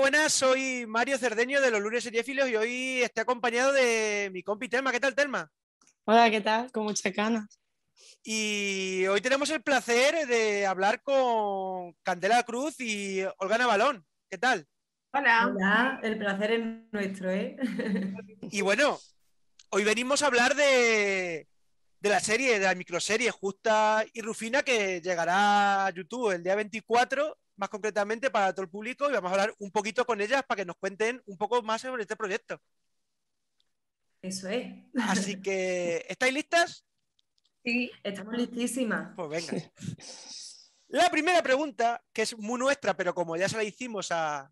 buenas, soy Mario Cerdeño de Los Lunes Seriéfilos y hoy estoy acompañado de mi compi Telma. ¿Qué tal, Telma? Hola, ¿qué tal? Con muchas ganas. Y hoy tenemos el placer de hablar con Candela Cruz y Olga Navalón. ¿Qué tal? Hola. Hola, el placer es nuestro, ¿eh? Y bueno, hoy venimos a hablar de la serie, de la microserie Justa y Rufina, que llegará a YouTube el día 24, más concretamente para todo el público, y vamos a hablar un poquito con ellas para que nos cuenten un poco más sobre este proyecto. Eso es. Así que, ¿estáis listas? Sí, estamos listísimas. Pues venga. La primera pregunta, que es muy nuestra, pero como ya se la hicimos a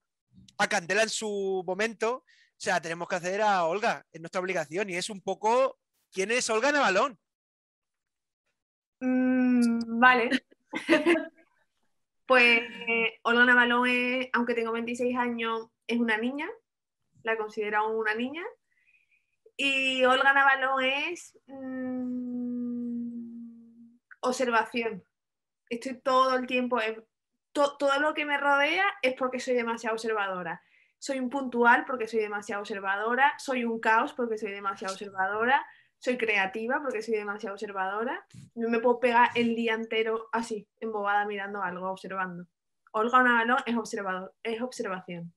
Candela en su momento, o sea, tenemos que hacer a Olga, es nuestra obligación, y es un poco, ¿quién es Olga Navalón? Vale. Pues Olga Navalón, aunque tengo 26 años, es una niña, la considero una niña, y Olga Navalón es observación. Estoy todo el tiempo... Todo lo que me rodea es porque soy demasiado observadora. Soy un puntual porque soy demasiado observadora. Soy un caos porque soy demasiado observadora. Soy creativa porque soy demasiado observadora. No me puedo pegar el día entero así, embobada, mirando algo, observando. Olga Navalón es observador, es observación.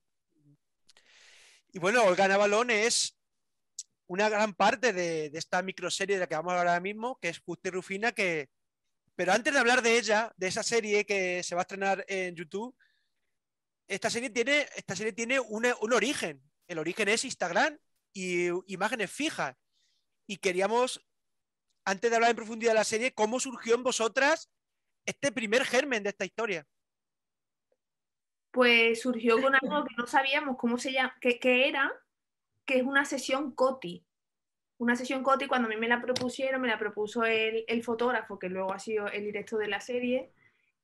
Y bueno, Olga Navalón es una gran parte de esta microserie de la que vamos a hablar ahora mismo, que es Justa y Rufina, que... Pero antes de hablar de ella, de esa serie que se va a estrenar en YouTube, esta serie tiene un origen. El origen es Instagram y imágenes fijas. Y queríamos, antes de hablar en profundidad de la serie, ¿cómo surgió en vosotras este primer germen de esta historia? Pues surgió con algo que no sabíamos cómo se llama, que era, que es una sesión Coti. Una sesión Coti, cuando a mí me la propusieron, me la propuso el fotógrafo, que luego ha sido el director de la serie.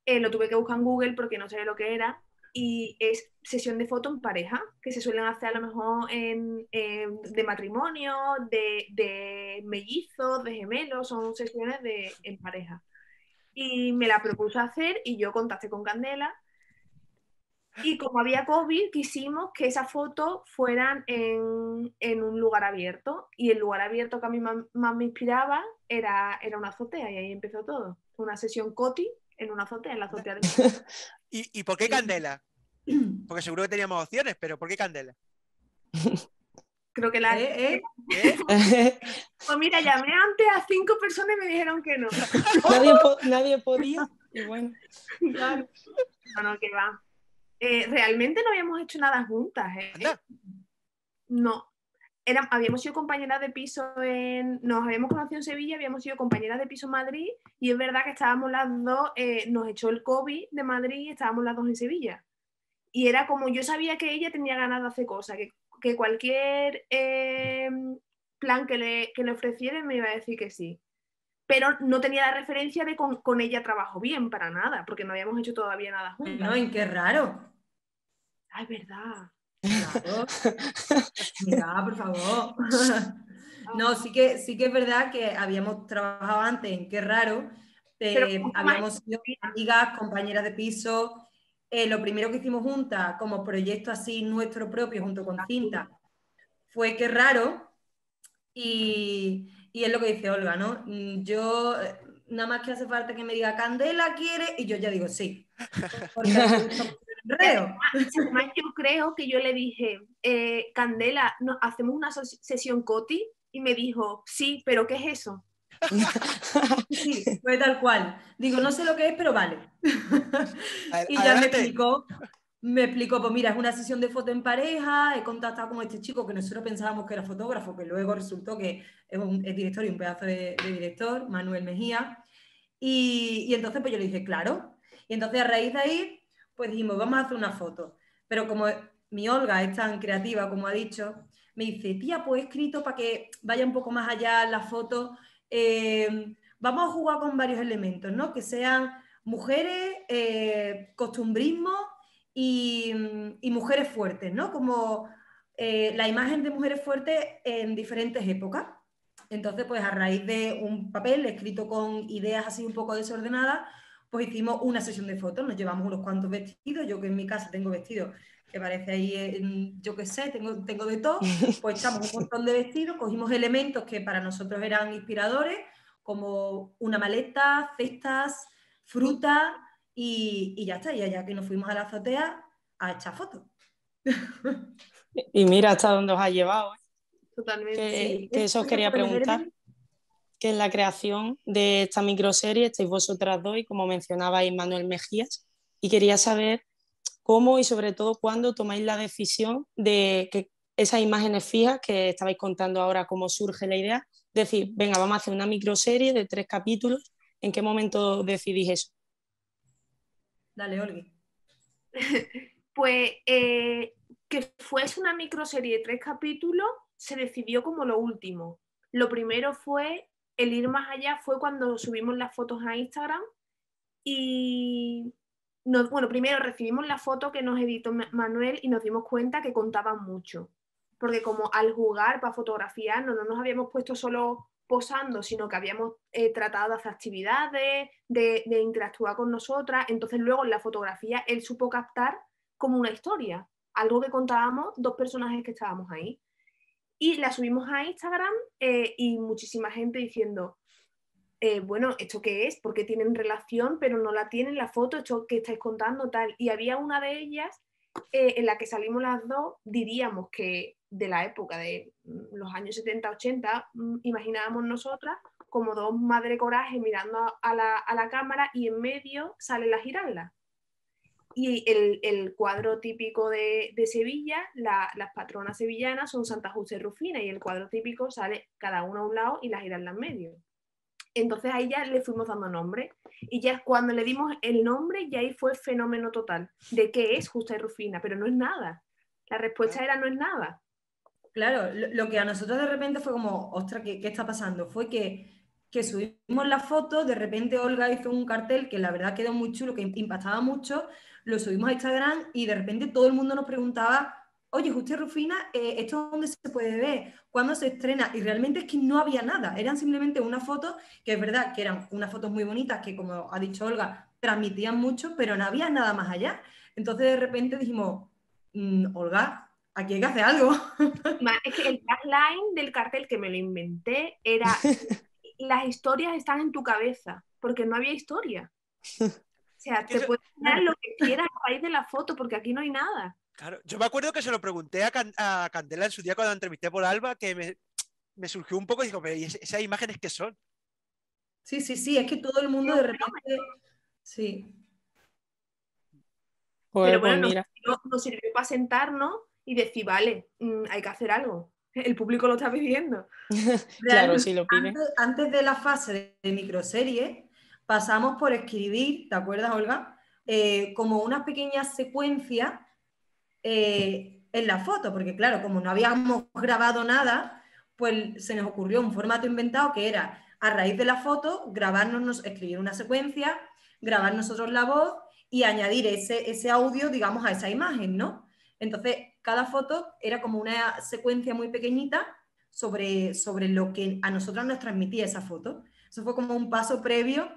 Lo tuve que buscar en Google porque no sabía lo que era. Y es sesión de foto en pareja, que se suelen hacer a lo mejor de matrimonio, de mellizos, de gemelos, son sesiones en pareja. Y me la propuso hacer y yo contacté con Candela. Y como había COVID, quisimos que esas fotos fueran en un lugar abierto. Y el lugar abierto que a mí más me inspiraba era una azotea. Y ahí empezó todo. Una sesión Coti en una azotea, en la azotea de... ¿Y por qué Candela? Porque seguro que teníamos opciones, pero ¿por qué Candela? Creo que la... Pues mira, llamé antes a 5 personas y me dijeron que no. Nadie podía. Y bueno. Claro. Bueno, que va. Realmente no habíamos hecho nada juntas, ¿eh? No. Habíamos sido compañeras de piso nos habíamos conocido en Sevilla, habíamos sido compañeras de piso en Madrid, y es verdad que estábamos las dos, nos echó el COVID de Madrid y estábamos las dos en Sevilla. Y era como, yo sabía que ella tenía ganas de hacer cosas, que cualquier plan que le ofreciera me iba a decir que sí. Pero no tenía la referencia de con ella trabajo bien, para nada, porque no habíamos hecho todavía nada juntas. No, y qué raro. Ay, verdad. Claro. Mira, por favor. No, sí que es verdad que habíamos trabajado antes en Qué Raro. Habíamos sido amigas, compañeras de piso. Lo primero que hicimos juntas, como proyecto así nuestro propio, junto con Cinta, fue Qué Raro. Y es lo que dice Olga, ¿no? Yo, nada más que hace falta que me diga Candela quiere, y yo ya digo sí. Porque además, yo creo que yo le dije, Candela, ¿nos hacemos una sesión Coti? Y me dijo, sí, ¿pero qué es eso? Sí, fue tal cual. Digo, no sé lo que es, pero vale. Y ya me explicó, pues mira, es una sesión de foto en pareja, he contactado con este chico que nosotros pensábamos que era fotógrafo, que luego resultó que es director y un pedazo de director, Manuel Mejías, y entonces pues yo le dije, claro, y entonces a raíz de ahí, pues dijimos, vamos a hacer una foto, pero como mi Olga es tan creativa, como ha dicho, me dice, tía, pues he escrito para que vaya un poco más allá la foto, vamos a jugar con varios elementos, ¿no? Que sean mujeres, costumbrismo, y mujeres fuertes, ¿no? Como la imagen de mujeres fuertes en diferentes épocas. Entonces, pues a raíz de un papel escrito con ideas así un poco desordenadas, pues hicimos una sesión de fotos, nos llevamos unos cuantos vestidos, yo que en mi casa tengo vestidos que parece ahí, yo qué sé, tengo de todo, pues echamos un montón de vestidos, cogimos elementos que para nosotros eran inspiradores, como una maleta, cestas, fruta, y ya está, y allá que nos fuimos a la azotea a echar fotos. Y mira hasta dónde os ha llevado, ¿eh? Totalmente. Que eso os quería preguntar, que en la creación de esta microserie estáis vosotras dos, y como mencionabais, Manuel Mejías, y quería saber cómo y sobre todo cuándo tomáis la decisión de que esas imágenes fijas que estabais contando ahora, cómo surge la idea, decir, venga, vamos a hacer una microserie de 3 capítulos, ¿en qué momento decidís eso? Dale, Olgui. Pues que fuese una microserie de 3 capítulos se decidió como lo último. Lo primero fue, el ir más allá fue cuando subimos las fotos a Instagram y... Bueno, primero recibimos la foto que nos editó Manuel y nos dimos cuenta que contaban mucho, porque como al jugar para fotografiar no nos habíamos puesto solo posando, sino que habíamos tratado de hacer actividades, de interactuar con nosotras. Entonces luego en la fotografía él supo captar como una historia, algo que contábamos 2 personajes que estábamos ahí. Y la subimos a Instagram y muchísima gente diciendo... bueno, ¿esto qué es? Porque tienen relación, pero no la tienen la foto, esto que estáis contando, tal. Y había una de ellas en la que salimos las dos, diríamos que de la época de los años 70, 80, imaginábamos nosotras como 2 madre coraje mirando a la cámara y en medio sale la Giralda. Y el cuadro típico de Sevilla, las patronas sevillanas son Santa Justa y Rufina, y el cuadro típico sale cada uno a un lado y la Giralda en medio. Entonces ahí ya le fuimos dando nombre, y ya cuando le dimos el nombre ya ahí fue fenómeno total de qué es Justa y Rufina, pero no es nada. La respuesta era no es nada. Claro, lo que a nosotros de repente fue como, ostras, ¿qué está pasando? Fue que subimos la foto, de repente Olga hizo un cartel que la verdad quedó muy chulo, que impactaba mucho, lo subimos a Instagram y de repente todo el mundo nos preguntaba, oye, Justa y Rufina, ¿esto dónde se puede ver? ¿Cuándo se estrena? Y realmente es que no había nada, eran simplemente unas fotos, que es verdad que eran unas fotos muy bonitas, que como ha dicho Olga, transmitían mucho, pero no había nada más allá. Entonces de repente dijimos, Olga, aquí hay que hacer algo. Es que el tagline del cartel, que me lo inventé, era, las historias están en tu cabeza, porque no había historia. O sea, te puedes dar lo que quieras a raíz de la foto, porque aquí no hay nada. Claro. Yo me acuerdo que se lo pregunté a Candela en su día cuando la entrevisté por Alba, que me surgió un poco y digo, pero ¿y esas imágenes qué son? Sí, es que todo el mundo de repente... Sí. Pero bueno, nos sirvió para sentarnos y decir, vale, hay que hacer algo. El público lo está pidiendo. Claro, sí lo pide. Antes de la fase de microserie pasamos por escribir, ¿te acuerdas, Olga? Como unas pequeñas secuencias en la foto, porque claro, como no habíamos grabado nada, pues se nos ocurrió un formato inventado que era, a raíz de la foto, grabarnos, escribir una secuencia, grabar nosotros la voz y añadir ese audio, digamos, a esa imagen, ¿no? Entonces, cada foto era como una secuencia muy pequeñita sobre lo que a nosotros nos transmitía esa foto. Eso fue como un paso previo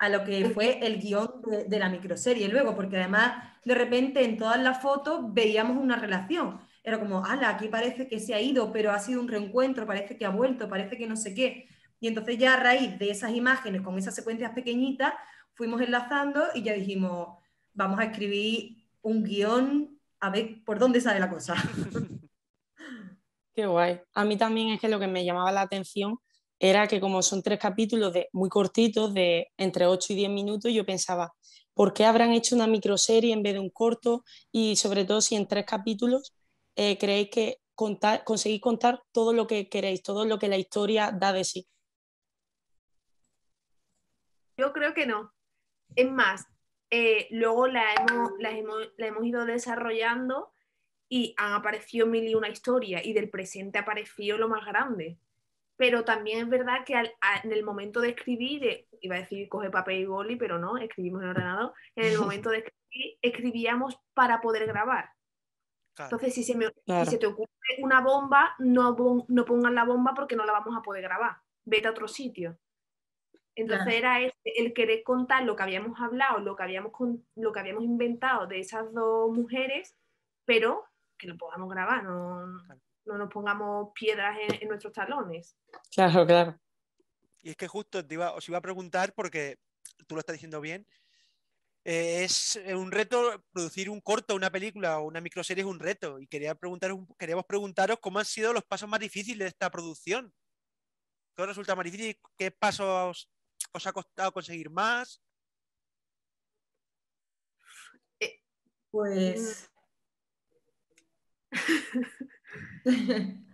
a lo que fue el guión de la microserie luego, porque además de repente en todas las fotos veíamos una relación, era como, ala, aquí parece que se ha ido, pero ha sido un reencuentro, parece que ha vuelto, parece que no sé qué, y entonces ya a raíz de esas imágenes, con esas secuencias pequeñitas, fuimos enlazando y ya dijimos, vamos a escribir un guión, a ver por dónde sale la cosa. Qué guay. A mí también es que lo que me llamaba la atención era que como son 3 capítulos muy cortitos, de entre 8 y 10 minutos, yo pensaba, ¿por qué habrán hecho una microserie en vez de un corto? Y sobre todo si en 3 capítulos creéis que conseguís contar todo lo que queréis, todo lo que la historia da de sí. Yo creo que no. Es más, luego la hemos ido desarrollando y han aparecido 1001 historias, y del presente ha aparecido lo más grande. Pero también es verdad que en el momento de escribir, iba a decir coge papel y boli, pero no, escribimos en el ordenador, en el momento de escribir, escribíamos para poder grabar. Claro. Entonces, si se te ocurre una bomba, no pongas la bomba porque no la vamos a poder grabar. Vete a otro sitio. Entonces era el querer contar lo que habíamos hablado, lo que habíamos inventado de esas dos mujeres, pero que lo podamos grabar, no nos pongamos piedras en nuestros talones. Claro, claro. Y es que justo os iba a preguntar, porque tú lo estás diciendo bien, es un reto producir un corto, una película o una microserie, es un reto. Y queríamos preguntaros cómo han sido los pasos más difíciles de esta producción. ¿Qué os resulta más difícil? ¿Qué pasos os ha costado conseguir más? Pues...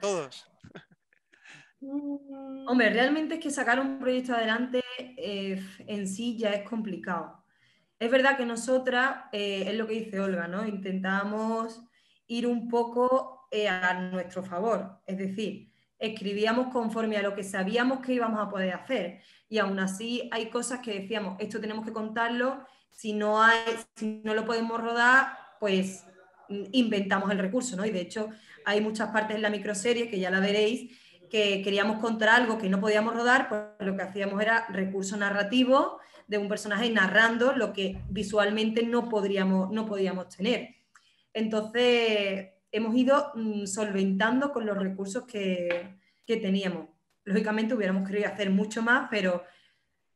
todos. Hombre, realmente es que sacar un proyecto adelante en sí ya es complicado. Es verdad que nosotras, es lo que dice Olga, ¿no? Intentamos ir un poco a nuestro favor, es decir, escribíamos conforme a lo que sabíamos que íbamos a poder hacer, y aún así hay cosas que decíamos, esto tenemos que contarlo, si no lo podemos rodar, pues inventamos el recurso, ¿no? Y de hecho hay muchas partes en la microserie, que ya la veréis, que queríamos contar algo que no podíamos rodar, pues lo que hacíamos era recurso narrativo de un personaje narrando lo que visualmente no podíamos tener. Entonces hemos ido solventando con los recursos que teníamos. Lógicamente hubiéramos querido hacer mucho más, pero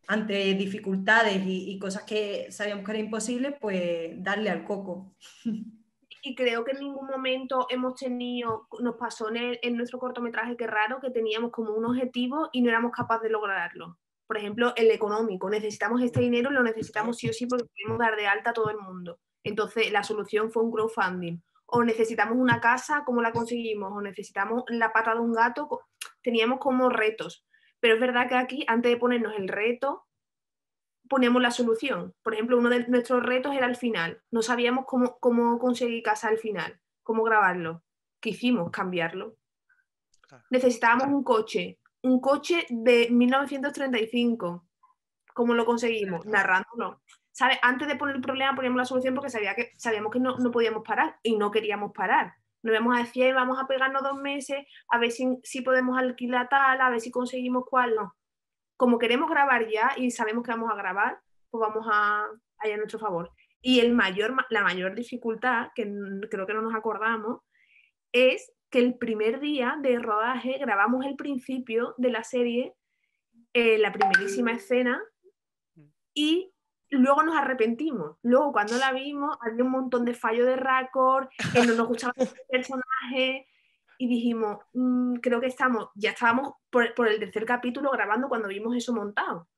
ante dificultades y cosas que sabíamos que era imposible, pues darle al coco. Y creo que en ningún momento nos pasó en nuestro cortometraje Qué Raro, que teníamos como un objetivo y no éramos capaces de lograrlo. Por ejemplo, el económico, necesitamos este dinero, lo necesitamos sí o sí porque queremos dar de alta a todo el mundo. Entonces la solución fue un crowdfunding. O necesitamos una casa, ¿cómo la conseguimos? O necesitamos la pata de un gato, teníamos como retos. Pero es verdad que aquí, antes de ponernos el reto, ponemos la solución. Por ejemplo, uno de nuestros retos era el final. No sabíamos cómo conseguir casa al final, cómo grabarlo. ¿Qué hicimos? Cambiarlo. Necesitábamos un coche de 1935. ¿Cómo lo conseguimos? Narrándolo. ¿Sabe? Antes de poner el problema poníamos la solución porque sabíamos que no podíamos parar y no queríamos parar. Nos íbamos a decir, vamos a pegarnos 2 meses, a ver si podemos alquilar tal, a ver si conseguimos cuál, no. Como queremos grabar ya y sabemos que vamos a grabar, pues vamos a ir a nuestro favor. Y la mayor dificultad, que creo que no nos acordamos, es que el primer día de rodaje grabamos el principio de la serie, la primerísima escena, y luego nos arrepentimos. Luego cuando la vimos había un montón de fallos de récord, que no nos gustaba el personaje... Y dijimos, creo que ya estábamos por el tercer capítulo grabando cuando vimos eso montado.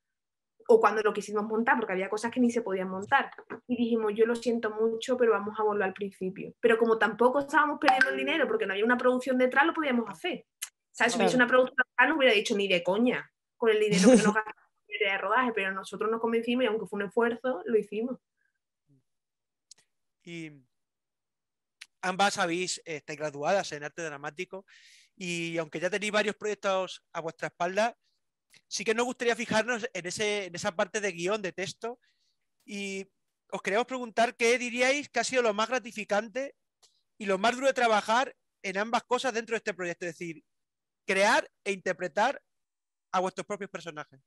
O cuando lo quisimos montar, porque había cosas que ni se podían montar. Y dijimos, yo lo siento mucho, pero vamos a volver al principio. Pero como tampoco estábamos perdiendo el dinero, porque no había una producción detrás, lo podíamos hacer. ¿Sabes? Si hubiese una producción detrás, no hubiera dicho ni de coña, con el dinero que nos gastamos de rodaje. Pero nosotros nos convencimos y aunque fue un esfuerzo, lo hicimos. Y... ambas estáis graduadas en arte dramático y aunque ya tenéis varios proyectos a vuestra espalda, sí que nos gustaría fijarnos en esa parte de guión, de texto, y os queríamos preguntar qué diríais que ha sido lo más gratificante y lo más duro de trabajar en ambas cosas dentro de este proyecto, es decir, crear e interpretar a vuestros propios personajes.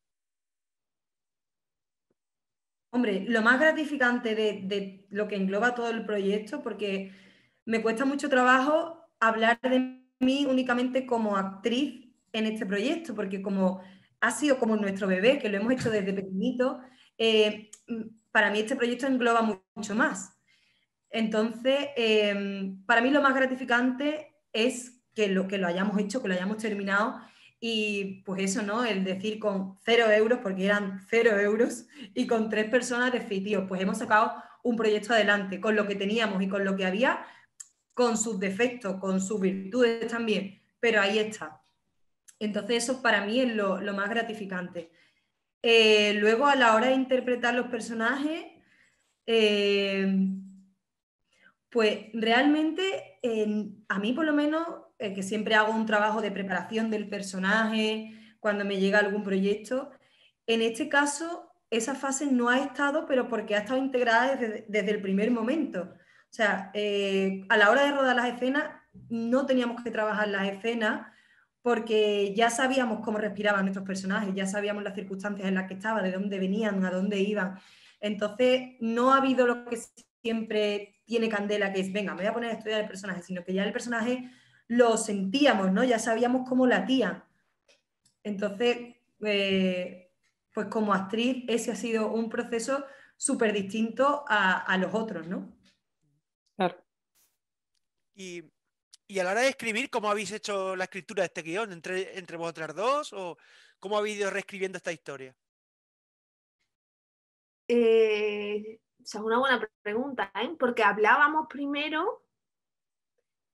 Hombre, lo más gratificante de lo que engloba todo el proyecto, porque... me cuesta mucho trabajo hablar de mí únicamente como actriz en este proyecto, porque como ha sido como nuestro bebé, que lo hemos hecho desde pequeñito, para mí este proyecto engloba mucho más. Entonces, para mí lo más gratificante es que lo hayamos hecho, que lo hayamos terminado, y pues eso, ¿no? El decir con 0 euros, porque eran 0 euros, y con 3 personas decir, tío, pues hemos sacado un proyecto adelante, con lo que teníamos y con lo que había, con sus defectos, con sus virtudes también, pero ahí está. Entonces eso para mí es lo más gratificante. Luego a la hora de interpretar los personajes, pues realmente a mí por lo menos, que siempre hago un trabajo de preparación del personaje cuando me llega algún proyecto, en este caso esa fase no ha estado, pero porque ha estado integrada desde el primer momento. O sea, a la hora de rodar las escenas no teníamos que trabajar las escenas porque ya sabíamos cómo respiraban nuestros personajes, ya sabíamos las circunstancias en las que estaban, de dónde venían, a dónde iban. Entonces no ha habido lo que siempre tiene Candela, que es, venga, me voy a poner a estudiar el personaje, sino que ya el personaje lo sentíamos, ¿no? Ya sabíamos cómo latía. Entonces, pues como actriz, ese ha sido un proceso súper distinto a los otros, ¿no? Claro. Y a la hora de escribir, ¿cómo habéis hecho la escritura de este guión? ¿Entre vosotras dos? ¿O cómo habéis ido reescribiendo esta historia? Esa es una buena pregunta, ¿eh? Porque hablábamos primero.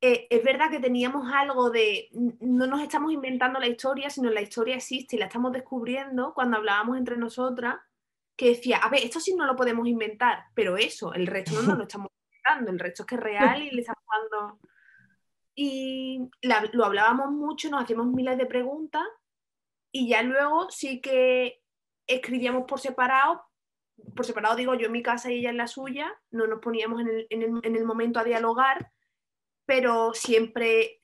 Es verdad que teníamos algo de, no nos estamos inventando la historia, sino la historia existe y la estamos descubriendo cuando hablábamos entre nosotras, que decía, a ver, esto sí no lo podemos inventar, pero eso, el resto no nos lo estamos inventando, el resto es que es real y le estamos dando... Y lo hablábamos mucho, nos hacíamos miles de preguntas y ya luego sí que escribíamos por separado digo yo en mi casa y ella en la suya, no nos poníamos en el momento a dialogar, pero siempre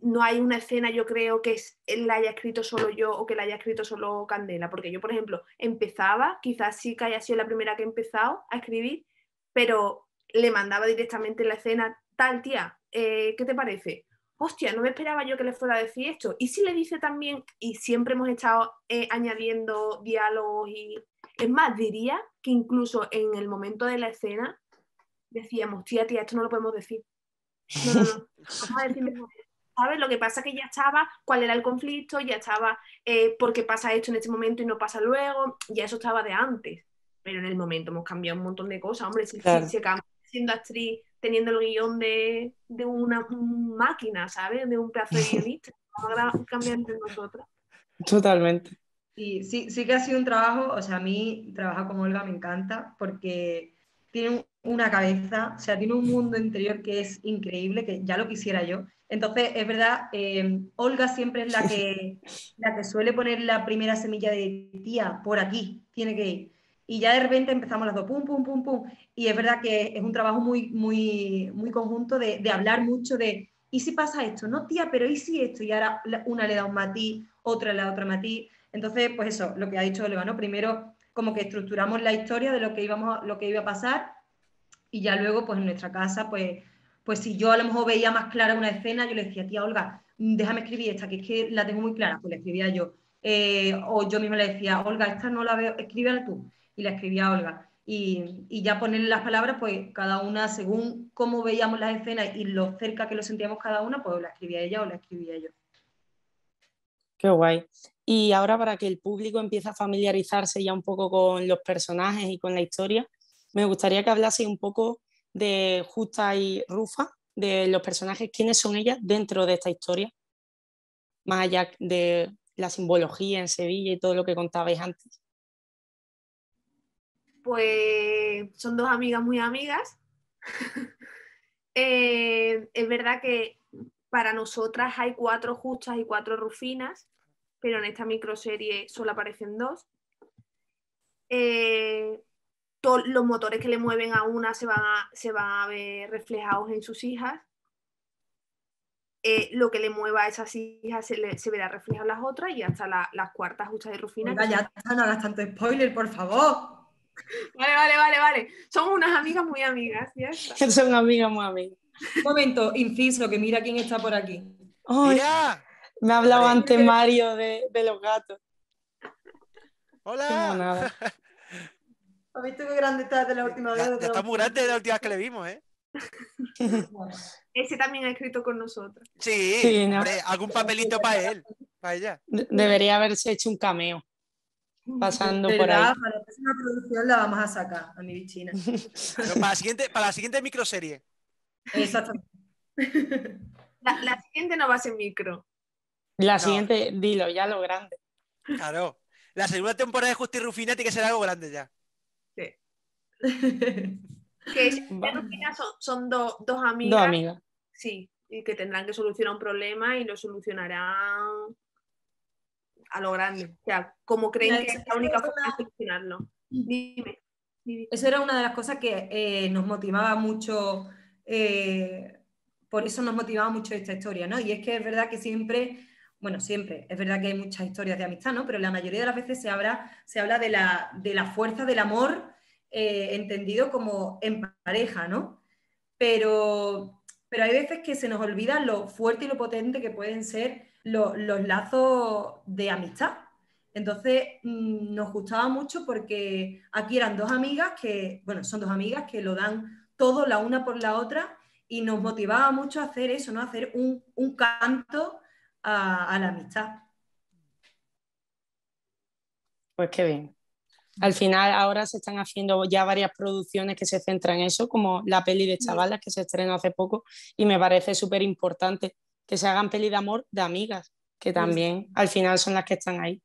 no hay una escena, yo creo, que la haya escrito solo yo o que la haya escrito solo Candela, porque yo, por ejemplo, empezaba, quizás sí que haya sido la primera que he empezado a escribir, pero le mandaba directamente la escena, tal tía, ¿qué te parece? Hostia, no me esperaba yo que le fuera a decir esto. Y si le dice también, y siempre hemos estado añadiendo diálogos y... Es más, diría que incluso en el momento de la escena decíamos, tía, esto no lo podemos decir. No. Vamos a decir mejor. ¿Sabes? Lo que pasa es que ya estaba cuál era el conflicto, ya estaba por qué pasa esto en este momento y no pasa luego, ya eso estaba de antes. Pero en el momento hemos cambiado un montón de cosas. Hombre, claro. Si acabamos siendo actriz, teniendo el guión de una máquina, ¿sabes? De un pedazo de guionista. Ahora cambiamos entre nosotras. Totalmente. Y sí que ha sido un trabajo, o sea, a mí trabajar con Olga me encanta porque tiene una cabeza, o sea, tiene un mundo interior que es increíble, que ya lo quisiera yo. Entonces, es verdad, Olga siempre es la que suele poner la primera semilla de tía, por aquí, tiene que ir. Y ya de repente empezamos las dos, pum, pum, pum, pum. Y es verdad que es un trabajo muy, muy, muy conjunto de hablar mucho de, ¿y si pasa esto? No, tía, pero ¿y si esto? Y ahora una le da un matiz, otra le da otro matiz. Entonces, pues eso, lo que ha dicho Olga, ¿no? Primero, como que estructuramos la historia de lo que iba a pasar y ya luego, pues en nuestra casa, pues si yo a lo mejor veía más clara una escena, yo le decía, tía Olga, déjame escribir esta, que es que la tengo muy clara, pues la escribía yo. O yo misma le decía, Olga, esta no la veo, escríbela tú. Y la escribía Olga. Y ya ponerle las palabras, pues cada una, según cómo veíamos las escenas y lo cerca que lo sentíamos cada una, pues la escribía ella o la escribía yo. Qué guay. Y ahora, para que el público empiece a familiarizarse ya un poco con los personajes y con la historia, me gustaría que hablase un poco de Justa y Rufa, de los personajes, quiénes son ellas dentro de esta historia, más allá de la simbología en Sevilla y todo lo que contabais antes. Pues son dos amigas muy amigas. Es verdad que para nosotras hay 4 Justas y 4 Rufinas, pero en esta microserie solo aparecen 2. Todos los motores que le mueven a una se van a ver reflejados en sus hijas. Lo que le mueva a esas hijas se verá reflejado en las otras y hasta las cuartas Justas y Rufinas. Venga, ya no hagas tanto spoiler, por favor. Vale. Son unas amigas muy amigas. Ya está. Son amigas muy amigas. Un momento, inciso, que mira quién está por aquí. ¡Oh, ya! Me ha hablado antes Mario de los gatos. ¡Hola! ¿Has visto qué grande está de las últimas veces? Está muy grande de las últimas que le vimos, ¿eh? Ese también ha escrito con nosotros. Sí, no. Hombre, algún papelito para él, para ella. Debería haberse hecho un cameo. Pasando por ahí. Para la próxima producción la vamos a sacar, a mi bichina. Para la siguiente microserie. Exactamente. La siguiente no va a ser micro. La siguiente, dilo, ya lo grande. Claro. La segunda temporada de Justa y Rufina tiene que ser algo grande ya. Sí. Que Justa y Rufina son dos amigas. Dos amigas. Sí, y que tendrán que solucionar un problema y lo solucionarán a lo grande. O sea, como creen que es la única forma de solucionarlo. Dime. Eso era una de las cosas que nos motivaba mucho. Por eso nos motivaba mucho esta historia, ¿no? Y es que es verdad que siempre bueno, siempre, es verdad que hay muchas historias de amistad, ¿no? Pero la mayoría de las veces se habla de la fuerza del amor, entendido como en pareja, ¿no? Pero hay veces que se nos olvida lo fuerte y lo potente que pueden ser los lazos de amistad. Entonces nos gustaba mucho porque aquí eran dos amigas que, bueno, son dos amigas que lo dan todo la una por la otra, y nos motivaba mucho a hacer eso, ¿no? Hacer un canto a la amistad. Pues qué bien. Al final ahora se están haciendo ya varias producciones que se centran en eso, como la peli de Chavalas que se estrenó hace poco, y me parece súper importante que se hagan peli de amor de amigas, que también sí, al final son las que están ahí.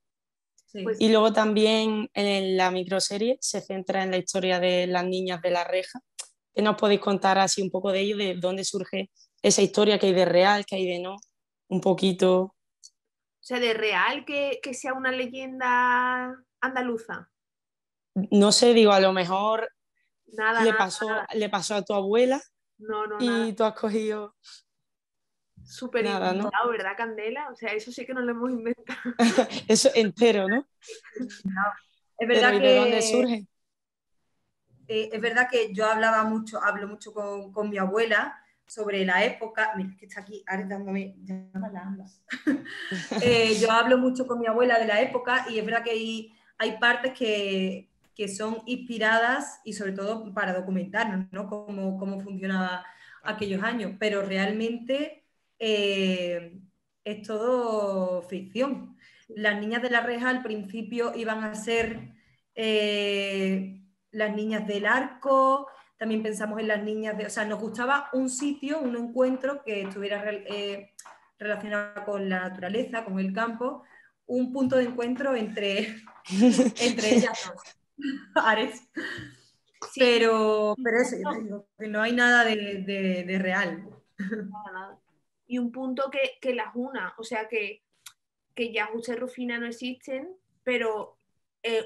Sí. Y luego también en la microserie se centra en la historia de las niñas de la reja. ¿Qué nos podéis contar así un poco de ello, de dónde surge esa historia, que hay de real, que hay de no? Un poquito. O sea, de real que sea una leyenda andaluza. No sé, digo, a lo mejor le pasó a tu abuela tú has cogido... Súper inventado, ¿no? ¿Verdad, Candela? O sea, eso sí que nos lo hemos inventado. Eso entero, ¿no? Es verdad. Pero, ¿y de dónde surge? Es verdad que yo hablo mucho con mi abuela sobre la época. Mira, que está aquí dándome. Yo hablo mucho con mi abuela de la época, y es verdad que hay partes que son inspiradas, y sobre todo para documentarnos, ¿no? Cómo funcionaba aquellos años, pero realmente es todo ficción. Las niñas de la reja al principio iban a ser las niñas del arco, también pensamos en las niñas de... O sea, nos gustaba un sitio, un encuentro que estuviera relacionado con la naturaleza, con el campo, un punto de encuentro entre ellas dos. Ares. Sí. Pero eso, yo digo, que no hay nada de real. Nada. Y un punto que las una, o sea, que ya Justa y Rufina no existen, pero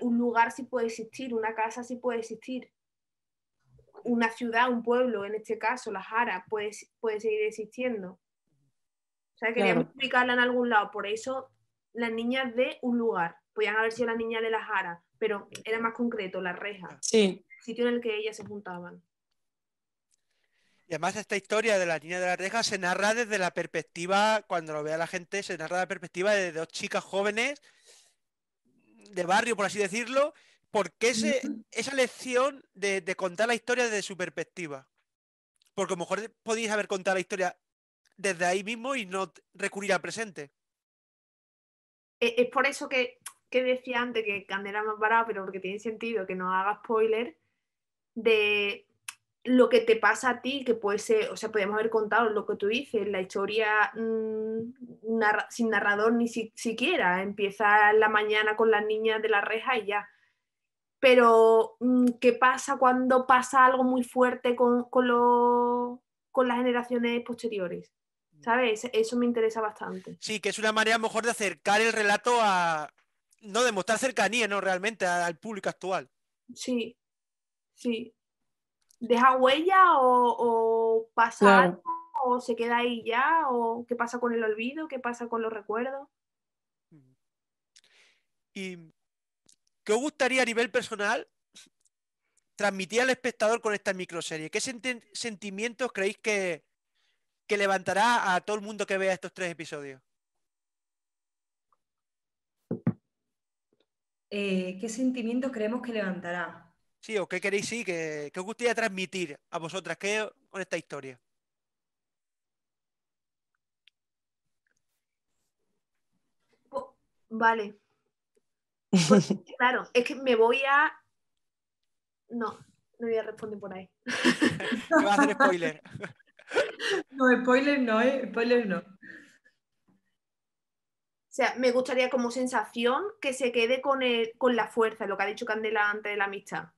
un lugar sí puede existir, una casa sí puede existir, una ciudad, un pueblo, en este caso, La Jara, puede seguir existiendo. O sea, queríamos explicarla en algún lado, por eso... Las niñas de un lugar, podían haber sido las niñas de La Jara, pero era más concreto, La Reja, sí, el sitio en el que ellas se juntaban. Y además esta historia de las niñas de La Reja se narra desde la perspectiva, cuando lo vea la gente, se narra la perspectiva de dos chicas jóvenes, de barrio, por así decirlo, porque esa lección de contar la historia desde su perspectiva. Porque a lo mejor podéis haber contado la historia desde ahí mismo y no recurrir al presente. Es por eso que decía antes que Candela me ha parado, pero porque tiene sentido que no haga spoiler de lo que te pasa a ti, que puede ser, o sea, podemos haber contado lo que tú dices, la historia sin narrador ni siquiera, empieza la mañana con las niñas de la reja y ya. Pero ¿qué pasa cuando pasa algo muy fuerte con las generaciones posteriores? ¿Sabes? Eso me interesa bastante. Sí, que es una manera mejor de acercar el relato a... No, de mostrar cercanía, ¿no? Realmente al público actual. Sí, sí. ¿Deja huella o pasa algo? ¿O se queda ahí ya? ¿O qué pasa con el olvido? ¿Qué pasa con los recuerdos? ¿Y qué os gustaría a nivel personal transmitir al espectador con esta microserie? ¿Qué sentimientos creéis que levantará a todo el mundo que vea estos tres episodios? ¿Qué sentimientos creemos que levantará? Sí, o qué queréis, sí, que os gustaría transmitir a vosotras con esta historia. Vale. Pues, claro, es que me voy a... No voy a responder por ahí. Me vas a hacer spoiler. No, spoiler no, spoiler no. O sea, me gustaría como sensación que se quede con la fuerza, lo que ha dicho Candela antes de la amistad.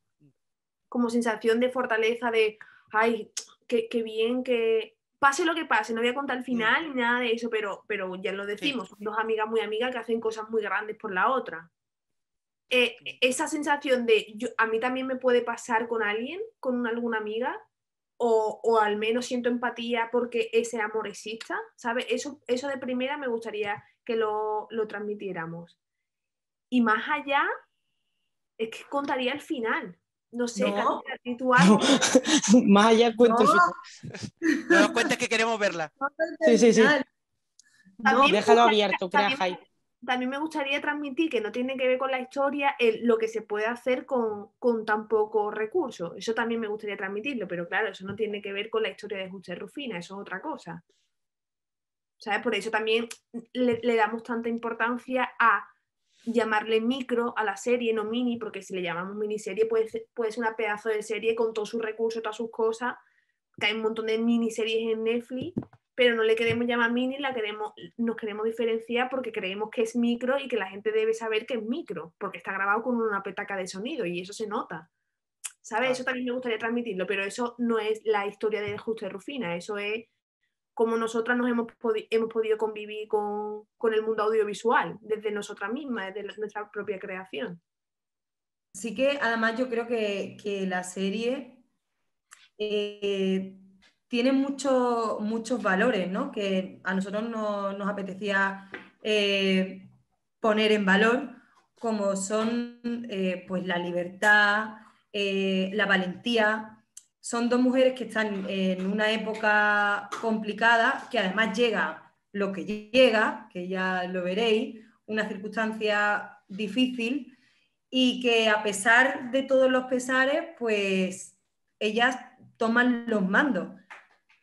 Como sensación de fortaleza, de ay, qué bien, que pase lo que pase, no voy a contar el final ni nada de eso, pero ya lo decimos, son dos amigas muy amigas que hacen cosas muy grandes por la otra. Esa sensación de a mí también me puede pasar con alguien, con alguna amiga, o al menos siento empatía porque ese amor exista, ¿sabes? Eso de primera me gustaría que lo transmitiéramos. Y más allá, es que contaría el final. No sé, no. Candela, no. Más allá cuento. No nos cuentes que queremos verla. Sí. También, no, déjalo abierto, crea hype. También me gustaría transmitir que no tiene que ver con la historia lo que se puede hacer con tan pocos recursos. Eso también me gustaría transmitirlo, pero claro, eso no tiene que ver con la historia de Justa y Rufina, eso es otra cosa. ¿Sabes? Por eso también le damos tanta importancia a llamarle micro a la serie, no mini, porque si le llamamos miniserie puede ser una pedazo de serie con todos sus recursos, todas sus cosas, que hay un montón de miniseries en Netflix, pero no le queremos llamar mini, nos queremos diferenciar porque creemos que es micro y que la gente debe saber que es micro, porque está grabado con una petaca de sonido y eso se nota, ¿sabes? Eso también me gustaría transmitirlo, pero eso no es la historia de Justa y Rufina, eso es como nosotras nos hemos podido convivir con el mundo audiovisual, desde nosotras mismas, desde nuestra propia creación. Así que además yo creo que la serie tiene muchos valores, ¿no? Que a nosotros nos apetecía poner en valor, como son pues la libertad, la valentía. Son dos mujeres que están en una época complicada, que además llega lo que llega, que ya lo veréis, una circunstancia difícil, y que a pesar de todos los pesares, pues ellas toman los mandos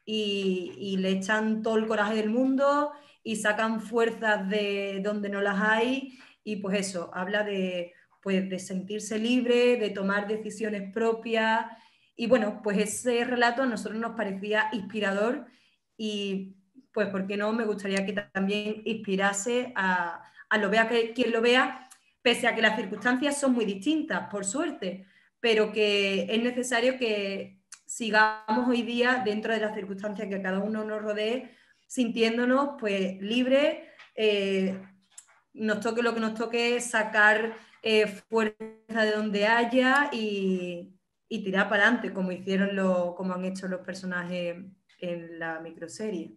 y le echan todo el coraje del mundo y sacan fuerzas de donde no las hay, y pues eso, habla de sentirse libre, de tomar decisiones propias. Y bueno, pues ese relato a nosotros nos parecía inspirador y pues por qué no, me gustaría que también inspirase a quien lo vea, pese a que las circunstancias son muy distintas, por suerte, pero que es necesario que sigamos hoy día dentro de las circunstancias que cada uno nos rodee, sintiéndonos pues libres, nos toque lo que nos toque, sacar fuerza de donde haya y tirar para adelante, como han hecho los personajes en la microserie.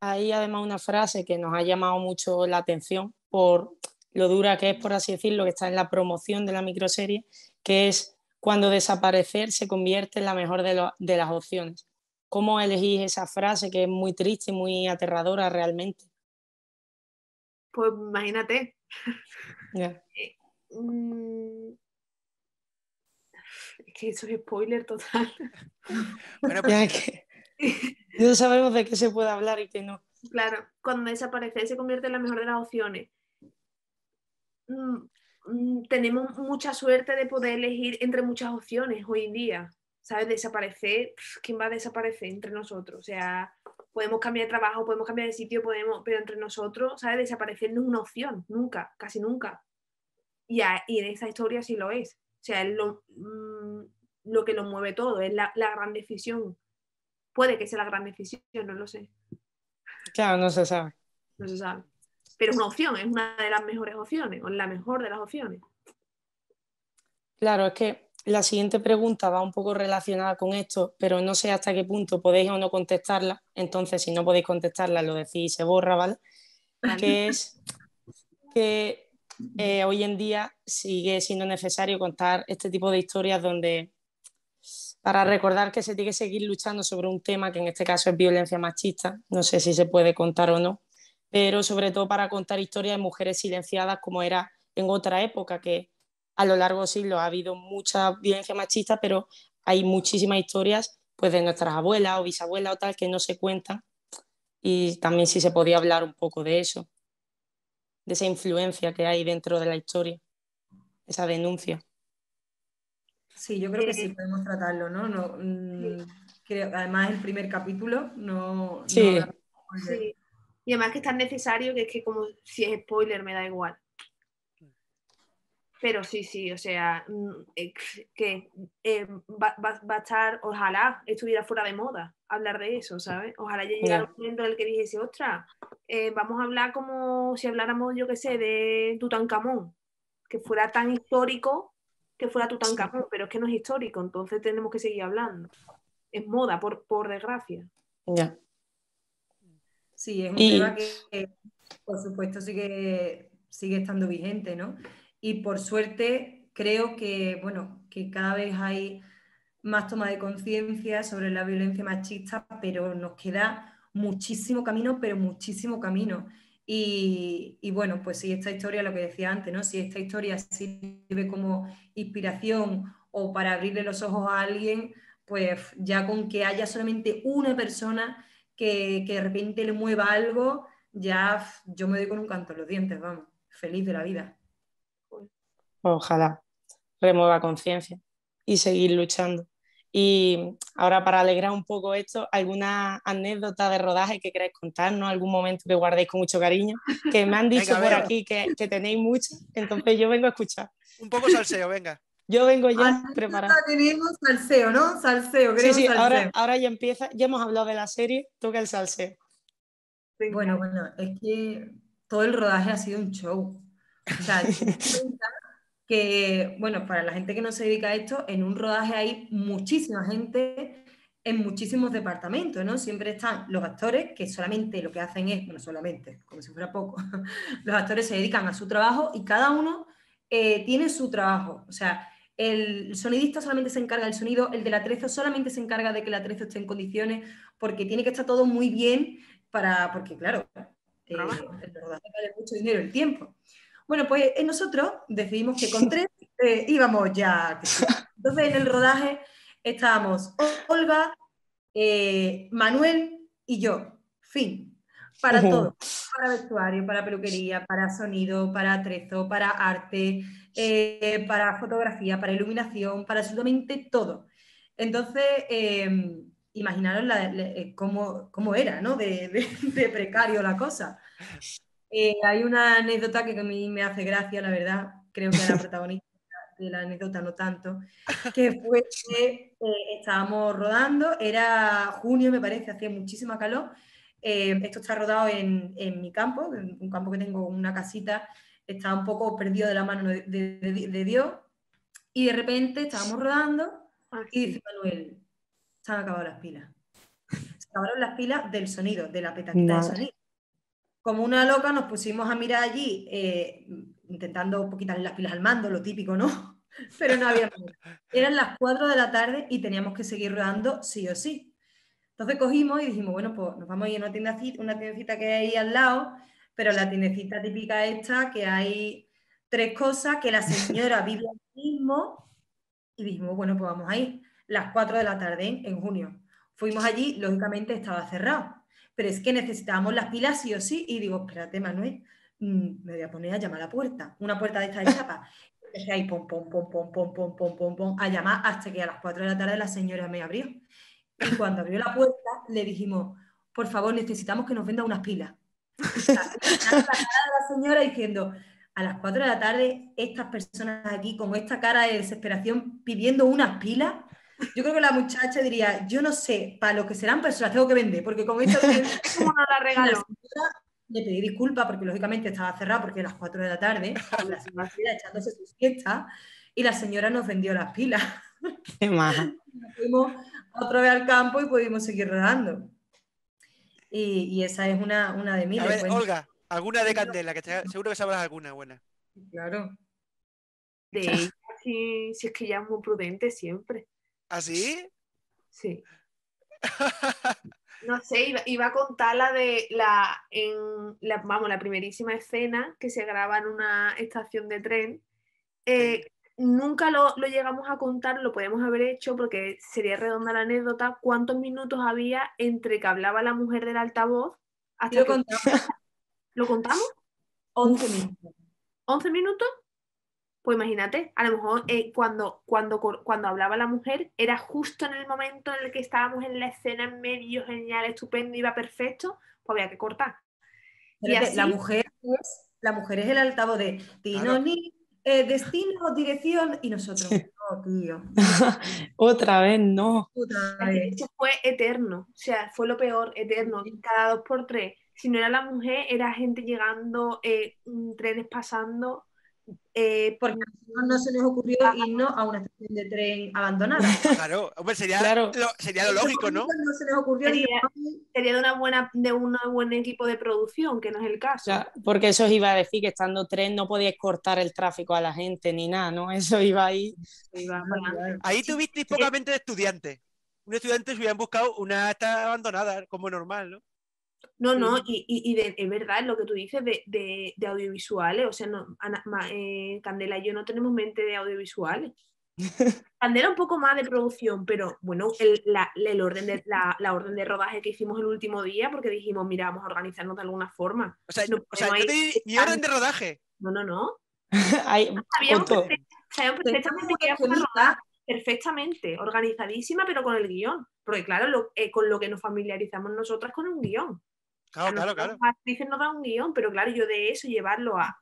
Hay además una frase que nos ha llamado mucho la atención por lo dura que es, por así decirlo, que está en la promoción de la microserie, que es: cuando desaparecer se convierte en la mejor de las opciones. ¿Cómo elegís esa frase, que es muy triste y muy aterradora realmente? Pues imagínate. Yeah. Que eso es spoiler total. Bueno, pues... no sabemos de qué se puede hablar y qué no. Claro, cuando desaparece se convierte en la mejor de las opciones. Tenemos mucha suerte de poder elegir entre muchas opciones hoy en día, ¿sabes? Desaparecer, ¿quién va a desaparecer entre nosotros? O sea, podemos cambiar de trabajo, podemos cambiar de sitio, pero entre nosotros, ¿sabes? Desaparecer no es una opción, nunca, casi nunca. Y en esa historia sí lo es. O sea, es lo que lo mueve todo, es la gran decisión. Puede que sea la gran decisión, no lo sé. Claro, no se sabe. No se sabe. Pero es una opción, es una de las mejores opciones, o la mejor de las opciones. Claro, es que la siguiente pregunta va un poco relacionada con esto, pero no sé hasta qué punto podéis o no contestarla. Entonces, si no podéis contestarla, lo decís y se borra, ¿vale? Que es que... hoy en día sigue siendo necesario contar este tipo de historias para recordar que se tiene que seguir luchando sobre un tema que en este caso es violencia machista, no sé si se puede contar o no, pero sobre todo para contar historias de mujeres silenciadas, como era en otra época, que a lo largo de siglos ha habido mucha violencia machista, pero hay muchísimas historias pues de nuestras abuelas o bisabuelas o tal que no se cuentan, y también si se podía hablar un poco de eso, de esa influencia que hay dentro de la historia, esa denuncia. Sí, yo creo que sí podemos tratarlo, ¿no? Además, el primer capítulo no... Sí. Sí. Y además que es tan necesario que es que, como si es spoiler, me da igual. Pero sí, o sea, que va a estar, ojalá estuviera fuera de moda hablar de eso, ¿sabes? Ojalá llegara un momento en el que dijese: ostras, vamos a hablar como si habláramos, yo qué sé, de Tutankamón, que fuera tan histórico que fuera Tutankamón, pero es que no es histórico, entonces tenemos que seguir hablando. es moda, por desgracia. Ya. Sí, es un tema que, por supuesto, sigue estando vigente, ¿no? Y por suerte creo que, bueno, que cada vez hay más toma de conciencia sobre la violencia machista, pero nos queda muchísimo camino, pero muchísimo camino. Y bueno, pues si esta historia, lo que decía antes, ¿no? Si esta historia sirve como inspiración o para abrirle los ojos a alguien, pues ya con que haya solamente una persona que de repente le mueva algo, ya yo me doy con un canto en los dientes, vamos, feliz de la vida. Ojalá remueva conciencia y seguir luchando. Y ahora, para alegrar un poco esto, ¿alguna anécdota de rodaje que queráis contarnos? ¿Algún momento que guardéis con mucho cariño? Que me han dicho, venga, por aquí que tenéis mucho, entonces yo vengo a escuchar. Un poco salseo, venga. Yo vengo ya preparada. Tenemos salseo, ¿no? Salseo, creo. Sí, salseo. Ahora ya empieza, ya hemos hablado de la serie, toca el salseo. Bueno, es que todo el rodaje ha sido un show. O sea, que, bueno, para la gente que no se dedica a esto, en un rodaje hay muchísima gente en muchísimos departamentos, ¿no? Siempre están los actores, que solamente lo que hacen es, bueno, solamente, como si fuera poco, los actores se dedican a su trabajo y cada uno tiene su trabajo. O sea, el sonidista solamente se encarga del sonido, el del atrezo solamente se encarga de que el atrezo esté en condiciones, porque tiene que estar todo muy bien porque, claro, el rodaje vale mucho dinero, el tiempo. Bueno, pues nosotros decidimos que con tres íbamos ya. Entonces, en el rodaje estábamos Olga, Manuel y yo. Fin. Para todo. Para vestuario, para peluquería, para sonido, para atrezo, para arte, para fotografía, para iluminación, para absolutamente todo. Entonces, imaginaros cómo era, ¿no? De precario la cosa. Hay una anécdota que a mí me hace gracia, la verdad, creo que era la protagonista de la anécdota, no tanto, que fue que estábamos rodando, era junio me parece, hacía muchísima calor, esto está rodado en mi campo, en un campo que tengo, una casita, está un poco perdido de la mano de Dios, y de repente estábamos rodando y dice Manuel, se han acabado las pilas. Se acabaron las pilas del sonido, de la petaquita de sonido. Como una loca nos pusimos a mirar allí, intentando quitarle las pilas al mando, lo típico, ¿no? Pero no había manera. Eran las 4 de la tarde y teníamos que seguir rodando sí o sí. Entonces cogimos y dijimos, bueno, pues nos vamos a ir a una tiendecita que hay ahí al lado, pero la tiendecita típica esta, que hay tres cosas, que la señora vive ahí mismo, y dijimos, bueno, pues vamos a ir. Las 4 de la tarde, en junio. Fuimos allí, lógicamente estaba cerrado. Pero es que necesitábamos las pilas sí o sí, y digo, espérate, Manuel, me voy a poner a llamar a la puerta, una puerta de esta de chapa. Empecé ahí, pom, pom, pom, pom, pom, pom, pom, pom, pom, a llamar hasta que a las 4 de la tarde la señora me abrió. Y cuando abrió la puerta, le dijimos, por favor, necesitamos que nos venda unas pilas. La señora diciendo, a las 4 de la tarde, estas personas aquí con esta cara de desesperación pidiendo unas pilas. Yo creo que la muchacha diría, yo no sé, para lo que serán, pero se las tengo que vender, porque con esto es como no la regalo. Le pedí disculpas porque lógicamente estaba cerrada, porque a las 4 de la tarde, la señora echándose su fiesta, y la señora nos vendió las pilas. Qué maja. Nos fuimos otra vez al campo y pudimos seguir rodando. Y esa es una de miles. A ver, bueno. Olga, alguna de Candela, que seguro que sabrás alguna buena. Claro. De ella, si es que ella es muy prudente siempre. ¿Ah, sí? Sí. No sé, iba a contar la de la primerísima escena que se graba en una estación de tren. Nunca lo llegamos a contar, lo podemos haber hecho porque sería redonda la anécdota. ¿Cuántos minutos había entre que hablaba la mujer del altavoz hasta que contamos? ¿Lo contamos? 11 minutos. ¿11 minutos? Pues imagínate, a lo mejor cuando hablaba la mujer era justo en el momento en el que estábamos en la escena, en medio, genial, estupendo, iba perfecto, pues había que cortar. Y así, la mujer es el altavoz de destino, dirección, y nosotros, no, tío. Otra vez, no. Otra vez. Eso fue eterno, o sea, fue lo peor, eterno, cada 2 por 3. Si no era la mujer, era gente llegando, trenes pasando... Porque no se nos ocurrió irnos a una estación de tren abandonada. Claro, hombre, sería lo lógico, ¿no? No se nos ocurrió sería de un buen equipo de producción, que no es el caso. Ya, porque eso os iba a decir, que estando tren no podíais cortar el tráfico a la gente ni nada, ¿no? Eso iba ahí. Ahí tuvisteis pocamente de estudiantes. Unos estudiantes hubieran buscado una estación abandonada, como normal, ¿no? No, y es verdad lo que tú dices de audiovisuales. O sea, no, Candela y yo no tenemos mente de audiovisuales. Candela un poco más de producción, pero bueno, la orden de rodaje que hicimos el último día, porque dijimos, mira, vamos a organizarnos de alguna forma. O sea, orden de rodaje. No. Sabíamos perfectamente que íbamos a rodar. Perfectamente, organizadísima, pero con el guión. Porque claro, con lo que nos familiarizamos nosotras con un guión. Claro. Las actrices nos dan un guión, pero claro, yo de eso llevarlo a...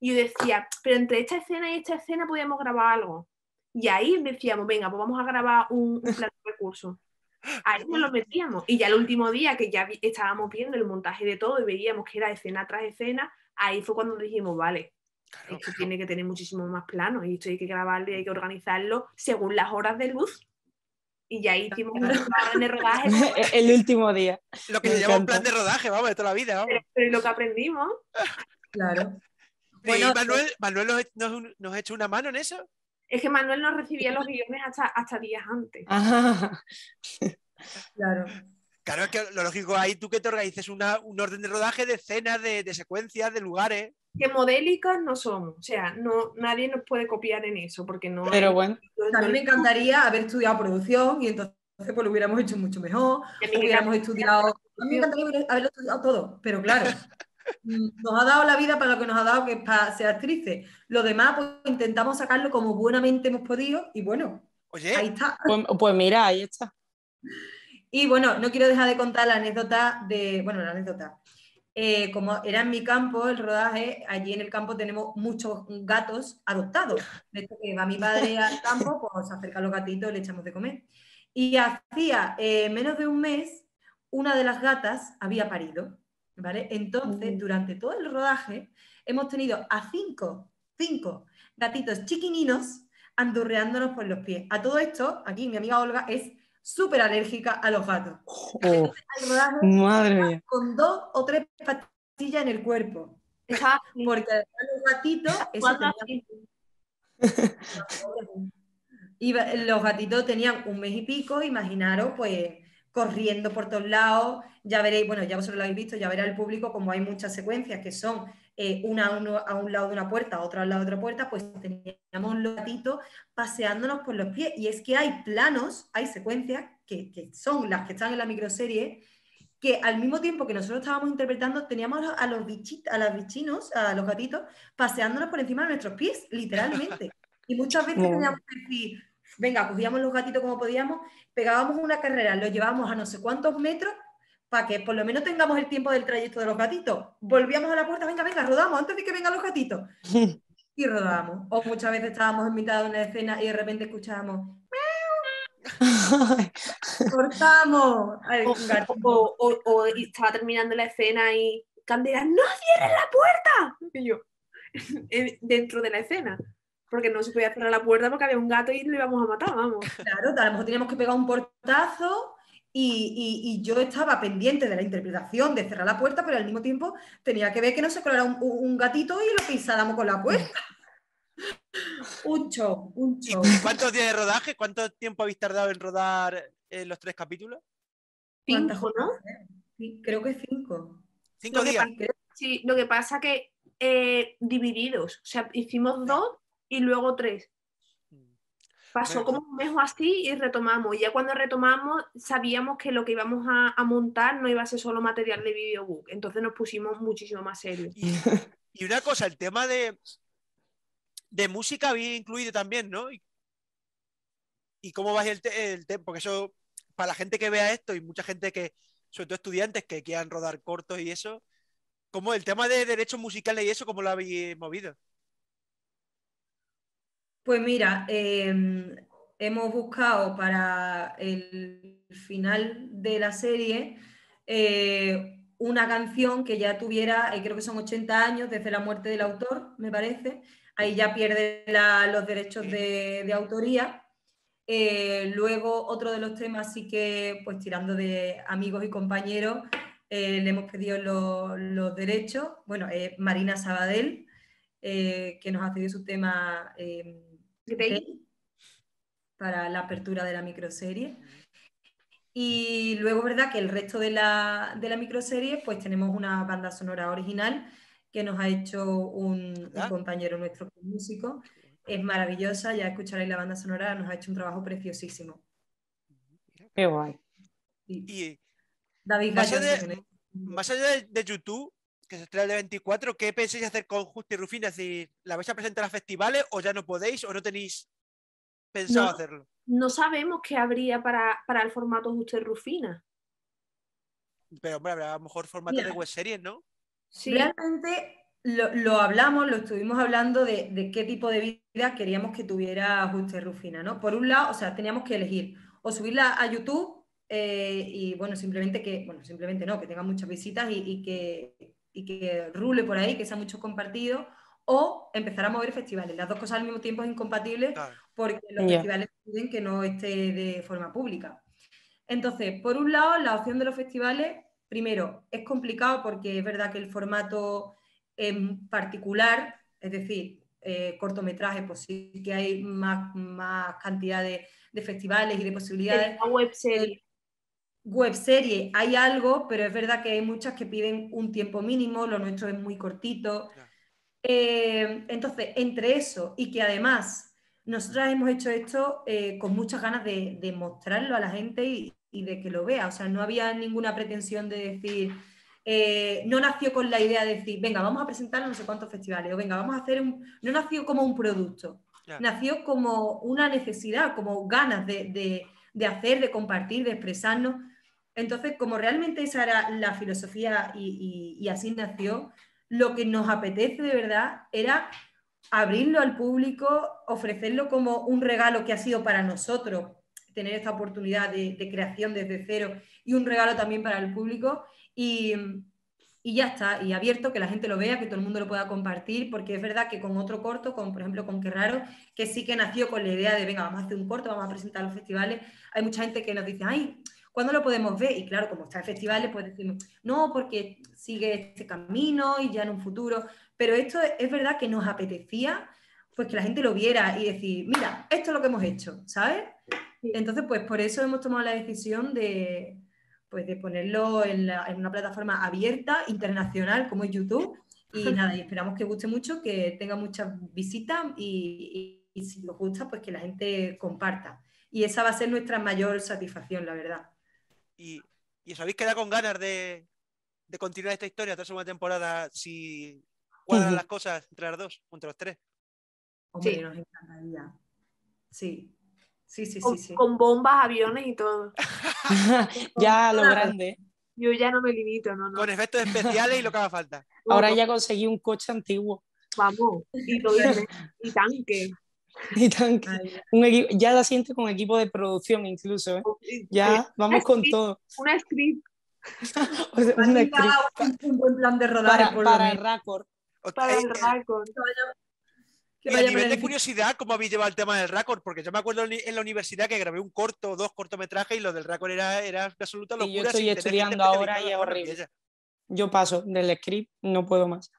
Y yo decía, pero entre esta escena y esta escena podíamos grabar algo. Y ahí decíamos, venga, pues vamos a grabar un plan de recursos. Ahí nos lo metíamos. Y ya el último día, que ya estábamos viendo el montaje de todo y veíamos que era escena tras escena, ahí fue cuando dijimos, vale, esto tiene que tener muchísimo más planos y esto hay que grabarlo y hay que organizarlo según las horas de luz. Y ya hicimos un rodaje el último día. Lo que se llama un plan de rodaje, vamos, de toda la vida. Vamos. Pero lo que aprendimos. Claro. Bueno, ¿y Manuel nos echó una mano en eso? Es que Manuel nos recibía los guiones hasta días antes. Ah. Claro. Claro, es que lo lógico ahí tú que te organices un orden de rodaje de escenas, de secuencias, de lugares. Que modélicas no somos, o sea, no, nadie nos puede copiar en eso, porque no... Pero bueno, también me encantaría haber estudiado producción y entonces pues lo hubiéramos hecho mucho mejor, hubiéramos estudiado... A mí me encantaría haberlo estudiado todo, pero claro, nos ha dado la vida para lo que nos ha dado, que es para ser actrices. Lo demás pues intentamos sacarlo como buenamente hemos podido y bueno, oye, ahí está. Pues mira, ahí está. Y bueno, no quiero dejar de contar la anécdota de... Bueno, la anécdota... como era en mi campo el rodaje, allí en el campo tenemos muchos gatos adoptados. De hecho, que va mi padre al campo, pues se acercan los gatitos, le echamos de comer. Y hacía menos de un mes, una de las gatas había parido, ¿vale? Entonces, durante todo el rodaje, hemos tenido a cinco gatitos chiquininos andurreándonos por los pies. A todo esto, aquí mi amiga Olga es súper alérgica a los gatos. Oh, rodaje, madre mía. Con 2 o 3 pastillas en el cuerpo. Porque los gatitos... Los gatitos tenían un mes y pico, imaginaros, pues corriendo por todos lados. Ya veréis, bueno, ya vosotros lo habéis visto, ya verá el público, como hay muchas secuencias que son una a un lado de una puerta, otra al lado de otra puerta, pues teníamos los gatitos paseándonos por los pies. Y es que hay planos, hay secuencias que son las que están en la microserie, que al mismo tiempo que nosotros estábamos interpretando, teníamos a los gatitos, paseándonos por encima de nuestros pies, literalmente. Y muchas veces teníamos que decir, venga, cogíamos los gatitos como podíamos, pegábamos una carrera, los llevábamos a no sé cuántos metros, para que por lo menos tengamos el tiempo del trayecto de los gatitos. Volvíamos a la puerta, venga, rodamos antes de que vengan los gatitos. Y rodábamos. O muchas veces estábamos en mitad de una escena y de repente escuchábamos ¡meow! ¡Cortamos! O estaba terminando la escena y Candela, ¡no cierres la puerta! Y yo, dentro de la escena. Porque no se podía cerrar la puerta porque había un gato y lo íbamos a matar, vamos. Claro, a lo mejor teníamos que pegar un portazo. Y yo estaba pendiente de la interpretación, de cerrar la puerta, pero al mismo tiempo tenía que ver que no se colara un gatito y lo pisáramos con la puerta. Un show. ¿Cuántos días de rodaje? ¿Cuánto tiempo habéis tardado en rodar los 3 capítulos? 5, ¿no? Sí, creo que 5. 5 días. Sí, lo que pasa que divididos. O sea, hicimos 2 y luego 3. Pasó como un mes o así y retomamos. Y ya cuando retomamos sabíamos que lo que íbamos a montar no iba a ser solo material de videobook. Entonces nos pusimos muchísimo más serios. Y una cosa, el tema de música había incluido también, ¿no? ¿Y cómo va el tema? Porque eso, para la gente que vea esto y mucha gente que, sobre todo estudiantes que quieran rodar cortos y eso, ¿cómo el tema de derechos musicales y eso, cómo lo habéis movido? Pues mira, hemos buscado para el final de la serie una canción que ya tuviera, creo que son 80 años desde la muerte del autor, me parece. Ahí ya pierde los derechos de autoría. Luego otro de los temas, sí que pues tirando de amigos y compañeros, le hemos pedido los derechos. Bueno, Marina Sabadell, que nos ha pedido su tema para la apertura de la microserie. Y luego, verdad, que el resto de la microserie, pues tenemos una banda sonora original que nos ha hecho un compañero nuestro músico. Es maravillosa, ya escucharéis la banda sonora, nos ha hecho un trabajo preciosísimo. Qué guay. Y David más, allá de YouTube, que se estrena el 24, ¿qué pensáis hacer con Justa y Rufina? Es decir, ¿la vais a presentar a festivales o ya no podéis o no tenéis pensado hacerlo? No sabemos qué habría para el formato Justa y Rufina. Pero hombre, habrá a lo mejor formato de web series, ¿no? Sí. Realmente lo hablamos, lo estuvimos hablando de qué tipo de vida queríamos que tuviera Justa y Rufina, ¿no? Por un lado, o sea, teníamos que elegir o subirla a YouTube y, bueno, que tenga muchas visitas y que rule por ahí, que sea mucho compartido, o empezar a mover festivales. Las dos cosas al mismo tiempo es incompatible, claro, porque los festivales piden que no esté de forma pública. Entonces, por un lado, la opción de los festivales, primero, es complicado porque es verdad que el formato en particular, es decir, cortometrajes, pues sí que hay más cantidad de festivales y de posibilidades. La web serie hay algo, pero es verdad que hay muchas que piden un tiempo mínimo, lo nuestro es muy cortito. Claro. Entonces, entre eso y que además nosotras hemos hecho esto con muchas ganas de mostrarlo a la gente y de que lo vea, o sea, no había ninguna pretensión de decir... no nació con la idea de decir, venga, vamos a presentar no sé cuántos festivales, o venga, vamos a hacer un... No nació como un producto, nació como una necesidad, como ganas de hacer, de compartir, de expresarnos. Entonces, como realmente esa era la filosofía y así nació, lo que nos apetece de verdad era abrirlo al público, ofrecerlo como un regalo que ha sido para nosotros, tener esta oportunidad de creación desde cero y un regalo también para el público. Y ya está, y abierto, que la gente lo vea, que todo el mundo lo pueda compartir, porque es verdad que con otro corto, por ejemplo con Qué Raro, que sí que nació con la idea de, venga, vamos a hacer un corto, vamos a presentar a los festivales, hay mucha gente que nos dice, ay, ¿cuándo lo podemos ver? Y claro, como está en festivales, pues decimos, no, porque sigue este camino y ya en un futuro, pero esto es verdad que nos apetecía, pues que la gente lo viera y decir, mira, esto es lo que hemos hecho, ¿sabes? Entonces, pues por eso hemos tomado la decisión de ponerlo en una plataforma abierta, internacional, como es YouTube, y nada, y esperamos que guste mucho, que tenga muchas visitas y si os gusta, pues que la gente comparta. Y esa va a ser nuestra mayor satisfacción, la verdad. ¿Y os habéis quedado con ganas de continuar esta historia, tras una temporada, si cuadran las cosas entre las dos, entre los tres? Hombre, sí, nos encantaría. Sí. Sí. Con bombas, aviones y todo. Ya lo grande. Yo ya no me limito, no. Con efectos especiales y lo que haga falta. Ahora ya conseguí un coche antiguo. Vamos, y tanque. Y tanque. Ya la siento con equipo de producción incluso, ¿eh? Ya vamos con todo. Una script. Un buen plan de rodaje para el récord. Y a nivel de curiosidad, ¿cómo habéis llevado el tema del récord? Porque yo me acuerdo en la universidad que grabé un corto o dos cortometrajes y lo del récord era una absoluta locura. Y yo estoy estudiando ahora y es horrible. Yo paso del script, no puedo más.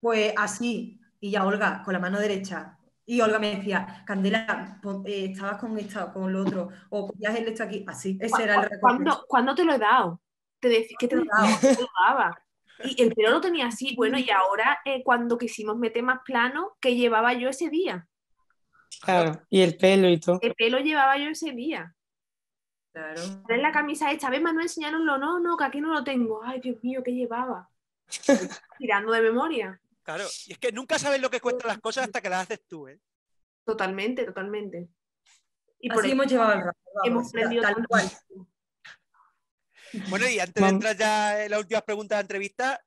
Pues así, y ya Olga, con la mano derecha. Y Olga me decía, Candela, estabas con esto, con lo otro, o cogías el esto aquí. Así, ese era el récord. ¿Cuándo te lo he dado? Te decís que te lo daba, te lo daba. Y el pelo lo tenía así, bueno, y ahora cuando quisimos meter más plano, ¿qué llevaba yo ese día? Claro, y el pelo y todo. El pelo llevaba yo ese día. Claro. En la camisa esta, ¿ves, Manuel? Enseñárnoslo, no, que aquí no lo tengo. Ay, Dios mío, ¿qué llevaba? Tirando de memoria. Claro, y es que nunca sabes lo que cuestan las cosas hasta que las haces tú, ¿eh? Totalmente, totalmente. Y así por hemos llevado el rato. Hemos aprendido tal cual. Bueno, y antes de entrar ya en las últimas preguntas de la entrevista,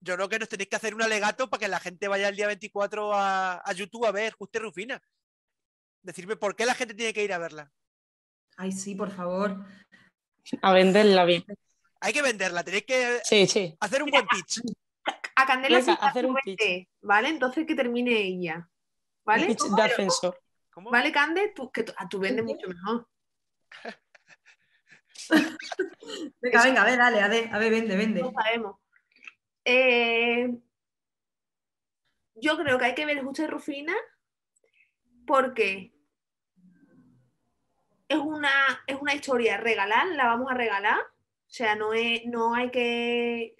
yo creo que nos tenéis que hacer un alegato para que la gente vaya el día 24 a YouTube a ver Justa y Rufina. Decirme por qué la gente tiene que ir a verla. Ay, sí, por favor. A venderla bien. Hay que venderla, tenéis que hacer un buen pitch. A Candela venga, sí hacer un pitch. ¿Vale? Entonces que termine ella. ¿Vale? Pitch de ascenso. ¿Cómo? ¿Vale, Cande? Tú, que tú vendes mucho mejor. Venga, venga, a ver, dale, a ver, vende, vende. No sabemos. Yo creo que hay que ver Justa y Rufina porque es una historia regalar, la vamos a regalar. O sea, no hay que,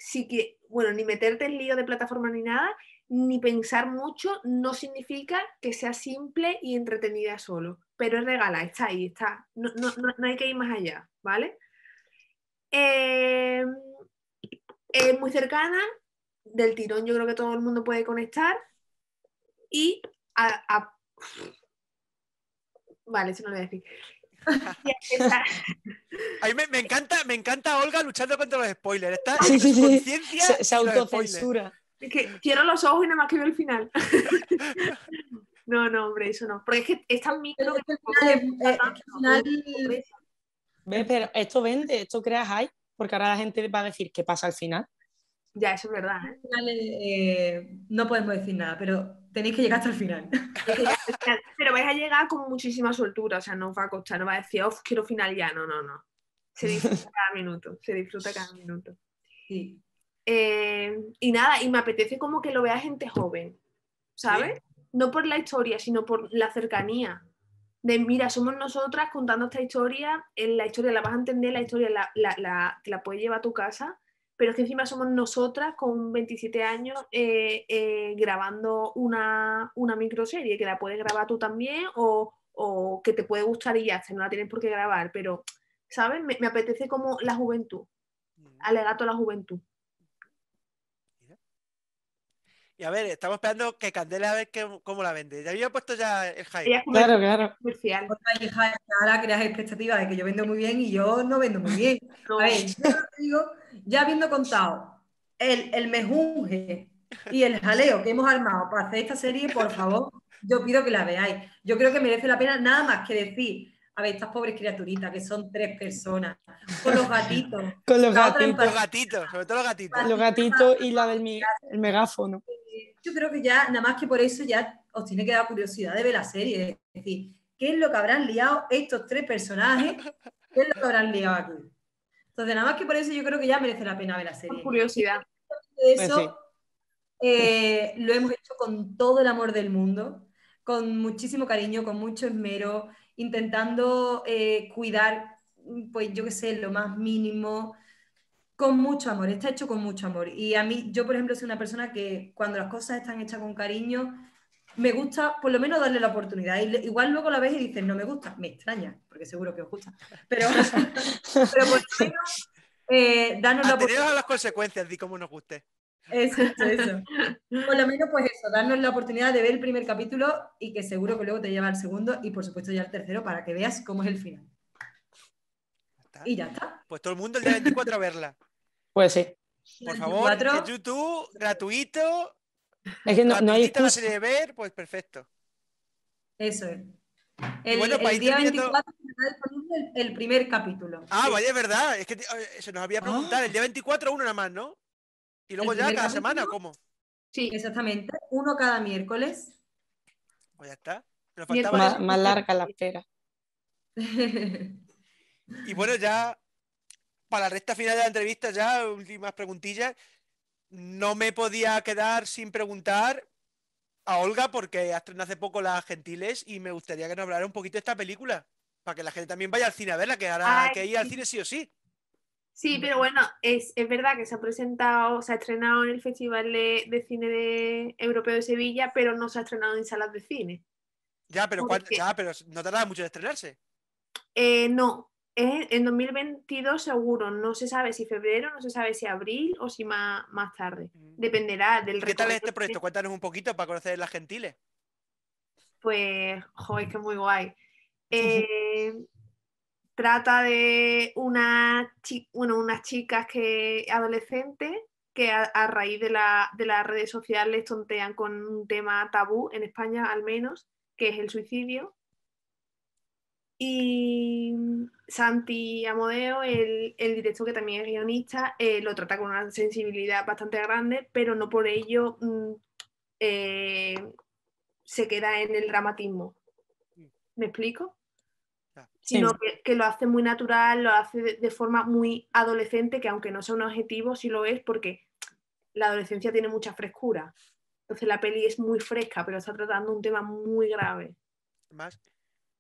ni meterte en lío de plataforma ni nada, ni pensar mucho, no significa que sea simple y entretenida solo. Pero es regalar, está ahí, está. No hay que ir más allá, ¿vale? Muy cercana, del tirón yo creo que todo el mundo puede conectar. Y vale, eso no lo voy a decir. A mí me encanta Olga luchando contra los spoilers. Está conciencia se autocensura. Es que cierro los ojos y nada más que veo el final. No, hombre, eso no. Porque es que es tan micro que el final... ¿Ves? Pero esto vende, esto crea hype, porque ahora la gente va a decir qué pasa al final. Ya, eso es verdad. Al final, no podemos decir nada, pero tenéis que llegar hasta el final. Pero vais a llegar con muchísima soltura, o sea, no os va a costar, no va a decir, quiero final ya, no. Se disfruta cada minuto. Sí. Y nada, y me apetece como que lo vea gente joven, ¿sabes? Sí. No por la historia, sino por la cercanía. De mira, somos nosotras contando esta historia, la historia la vas a entender, la historia te la puedes llevar a tu casa, pero es que encima somos nosotras con 27 años grabando una microserie, que la puedes grabar tú también o que te puede gustar y ya está, no la tienes por qué grabar, pero, ¿sabes? Me apetece como la juventud, alegato a la juventud. Y a ver, estamos esperando que Candela a ver cómo la vende. Ya había puesto ya el hype. Claro. Comercial. Ahora creas expectativas de que yo vendo muy bien y yo no vendo muy bien. No. A ver, yo te digo, ya habiendo contado el mejunje y el jaleo que hemos armado para hacer esta serie, por favor, yo pido que la veáis. Yo creo que merece la pena nada más que decir, a ver, estas pobres criaturitas que son 3 personas, con los gatitos. Con los gatitos, sobre todo los gatitos. Los gatitos y la del megáfono. Yo creo que ya, nada más que por eso, ya os tiene que dar curiosidad de ver la serie. Es decir, ¿qué es lo que habrán liado estos 3 personajes? ¿Qué es lo que habrán liado aquí? Entonces, nada más que por eso, yo creo que ya merece la pena ver la serie. Por curiosidad. De eso, pues sí. Lo hemos hecho con todo el amor del mundo, con muchísimo cariño, con mucho esmero, intentando cuidar, pues yo qué sé, lo más mínimo, con mucho amor, está hecho con mucho amor. Y a mí, yo por ejemplo soy una persona que cuando las cosas están hechas con cariño, me gusta por lo menos darle la oportunidad. Igual luego la ves y dices, no me gusta, me extraña, porque seguro que os gusta. Pero por lo menos, danos la oportunidad. A las consecuencias, di como nos guste. Eso. Por lo menos pues eso, darnos la oportunidad de ver el primer capítulo y que seguro que luego te lleva al segundo y por supuesto ya al tercero para que veas cómo es el final. Y ya está. Pues todo el mundo el día 24 a verla. Pues sí. Por favor, en YouTube, gratuito. Es que no hay excusa. La serie de ver, pues perfecto. Eso es. El día 24 está disponible el primer capítulo. Ah, vaya, es verdad. Es que se nos había preguntado. El día 24 uno nada más, ¿no? ¿Y luego ya cada semana o cómo? Sí, exactamente. Uno cada miércoles. Pues ya está. Nos faltaba más larga la espera. Y bueno, ya para la recta final de la entrevista, ya últimas preguntillas. No me podía quedar sin preguntar a Olga porque hace poco Las Gentiles y me gustaría que nos hablara un poquito de esta película para que la gente también vaya al cine a verla, que ahora hay que ir al cine sí o sí. Sí, pero bueno, es verdad que se ha estrenado en el Festival de Cine Europeo de Sevilla, pero no se ha estrenado en salas de cine. Ya, pero, pero no tardará mucho en estrenarse. No, es en 2022 seguro, no se sabe si febrero, no se sabe si abril o si más tarde. Dependerá del ¿Qué tal es este proyecto? Cuéntanos un poquito para conocer Las Gentiles. Pues, es que es muy guay. Trata de unas chicas adolescentes que a raíz de las redes sociales tontean con un tema tabú, en España al menos, que es el suicidio. Y Santi Amodeo, el director, que también es guionista, lo trata con una sensibilidad bastante grande, pero no por ello se queda en el dramatismo. ¿Me explico? Sí. Sino que lo hace muy natural, lo hace de forma muy adolescente, que aunque no sea un objetivo, sí lo es, porque la adolescencia tiene mucha frescura. Entonces la peli es muy fresca, pero está tratando un tema muy grave. Más.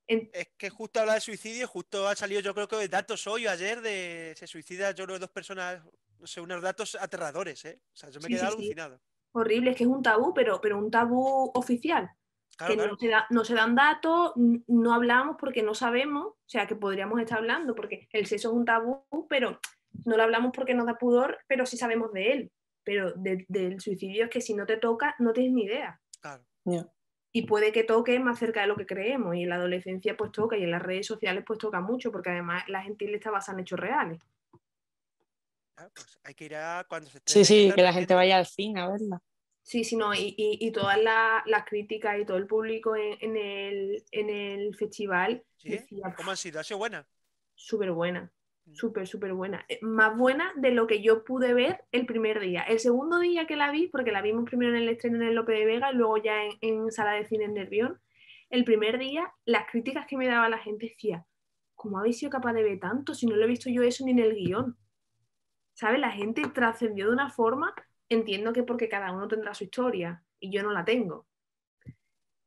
Es que justo habla de suicidio, justo han salido, yo creo que datos hoy o ayer de se suicida, yo creo, dos personas, no sé, unos datos aterradores, ¿eh? O sea, yo me he quedado alucinado. Sí. Horrible, es que es un tabú, pero un tabú oficial. Claro, que claro. No se dan datos, no hablamos porque no sabemos, o sea, que podríamos estar hablando, porque el sexo es un tabú, pero no lo hablamos porque nos da pudor, pero sí sabemos de él. Pero del suicidio es que si no te toca, no tienes ni idea. Claro. Yeah. Y puede que toque más cerca de lo que creemos, y en la adolescencia pues toca, y en las redes sociales pues toca mucho, porque además La Gentil está basada en hechos reales. Ah, pues hay que ir a cuando se esté... Sí, sí, que la gente vaya al cine a verla. Sí, sí, no, y todas las críticas y todo el público en el festival... ¿Sí? Decía, ¿cómo ha sido? ¿Ha sido buena? Súper buena, súper buena. Más buena de lo que yo pude ver el primer día. El segundo día que la vi, porque la vimos primero en el estreno en el Lope de Vega y luego ya en sala de cine en Nervión, el primer día las críticas que me daba la gente decía, ¿cómo habéis sido capaz de ver tanto si no lo he visto yo eso ni en el guión? ¿Sabes? La gente trascendió de una forma, entiendo que porque cada uno tendrá su historia y yo no la tengo.